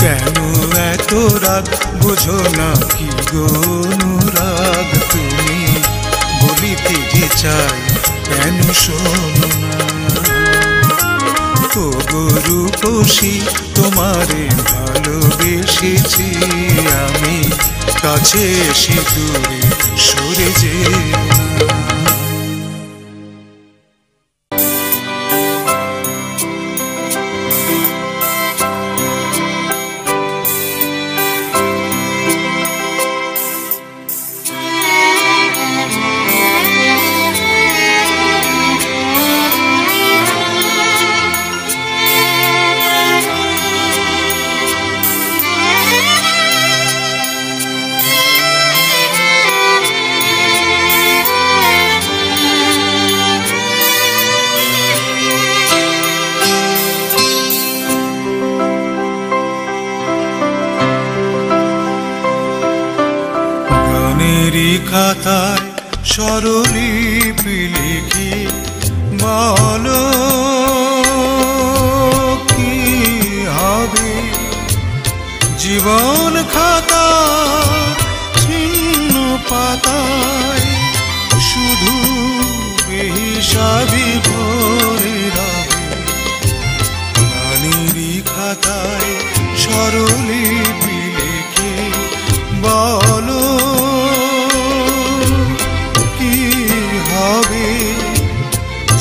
কেন এত রাগ বোঝো না কি গো অনুরাগ তুমি বলিতে যে চাই কেন শোনো না ও রূপসী তোমারে ভালোবেসেছি আমি কাছে এসে দূরে সরে যেও না। খাতায় স্বরলিপি লিখি বলো কি হবে জীবন খাতা ছিন্ন পাতায় শুধু হিসাবি ভরে রাখে গানেরই খাতায় স্বরলিপি লিখি বলো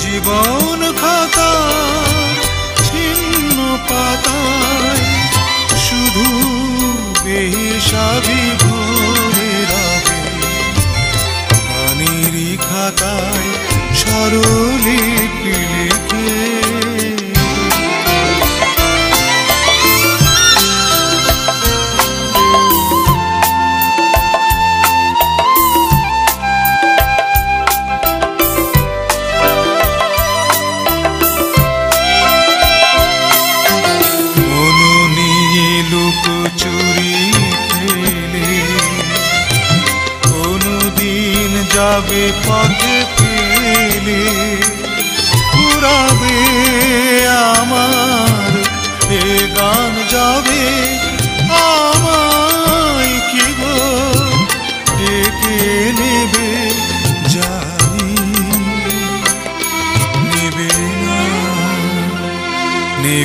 জীবন খাতা ছিন্ন পাতায় শুধু বেহিসাবি ভরে রাখে গানেরই খাতায় স্বরলিপি লিখে যাবে পথে পেলে পুরাবে আমার এ গান যাবে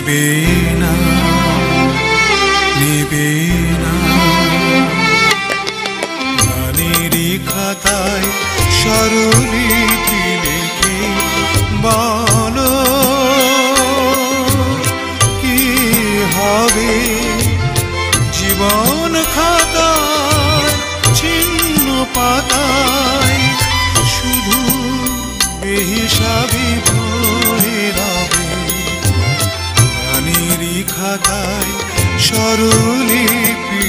निबेना गानेरी खाताय स्मरणीति लिखे बोलो कि हबे जीवन खाताय छिन्न पाताय शुधु बेहिसाबी भरे रबे गानेरी खाताय স্মরণলিপি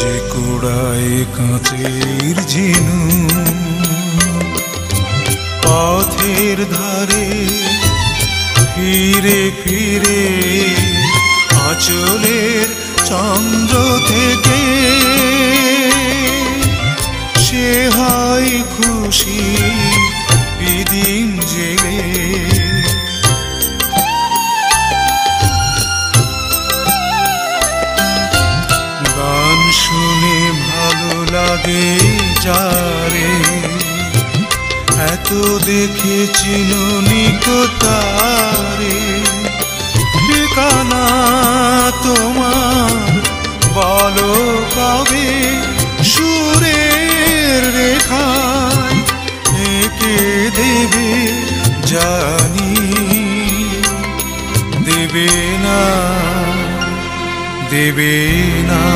যে কুড়ায় কাঁচের ঝিনুক পথের ধারে ফিরে ফিরে আঁচলের চন্দ্র থেকে সে হয় খুশি বিদিন জেগে গান শুনে ভালো লাগে যারে এত দেখে চিনুনি কোতারে ঠিকানা তোমার বলো কবে সুরের রেখায় এঁকে দেবে জানি দেবে না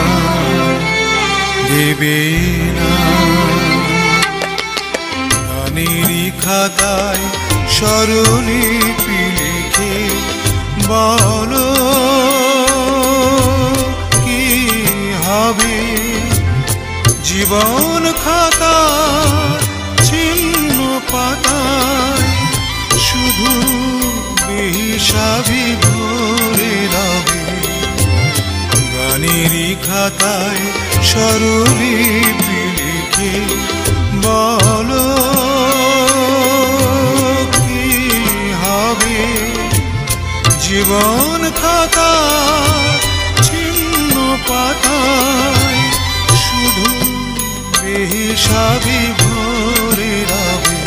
গানেরই খাতায় স্মরণলিপি লিখে बोलो कि हबे जीवन खाता छिन्न पाताय शुधु बेहिसाबी भरे रबे गानेरी खाताय स्मरणलिपि लिखे बोलो कि हबे জীবন খাতা ছিন্ন পাতায় শুধু বেহিসাবি ভরে রবে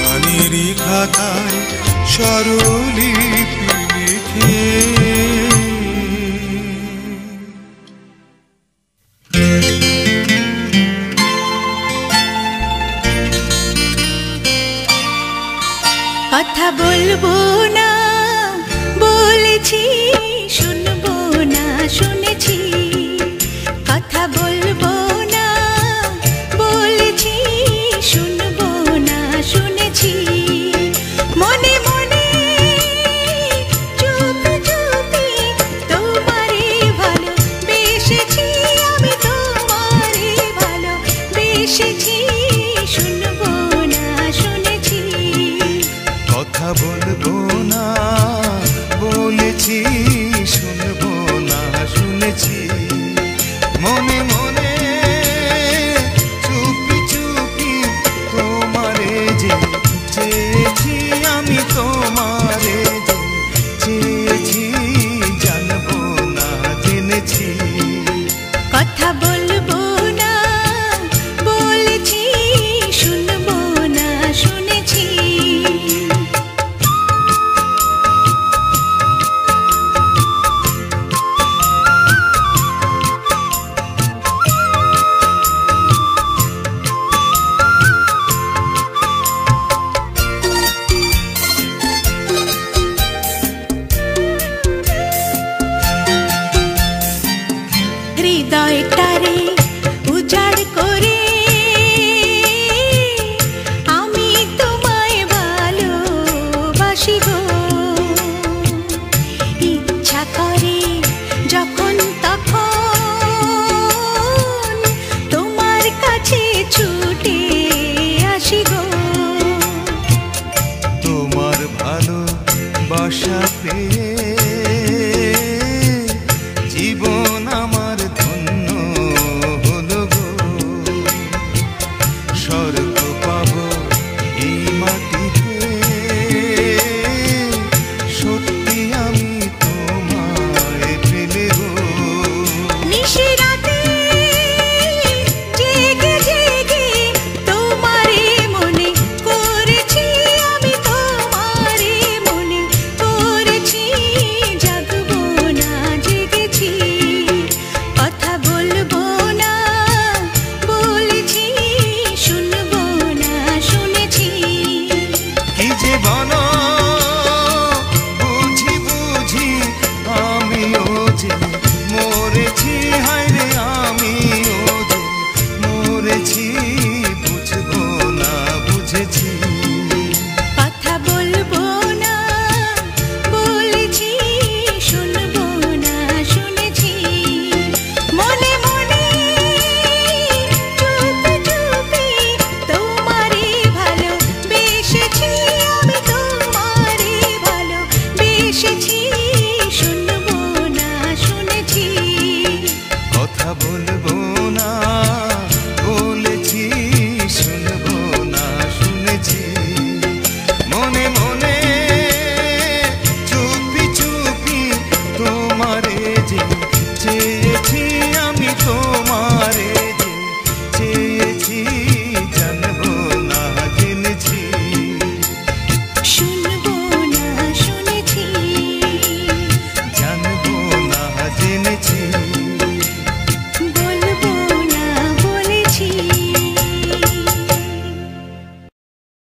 গানেরই খাতায় স্মরণলিপি লিখে। কথা বলবো না বলেছি, শুনবো না শুনেছি। কথা বলবো না বলেছি, শুনবো না শুনেছি। মনে মনে চুপি চুপি তোমারে ভালোবেসেছি, আমি তোমারে ভালোবেসেছি। কথা বলবো না বলেছি, শুনবো না শুনেছি। মনে মনে চুপি চুপি তোমারে যে চেয়েছি, আমি তোমারে যে চেয়েছি, জানবো না জেনেছি। কথা বলবো না বলেছি, শুনবো না শুনেছি। জীবন আমার ধন্য भूना।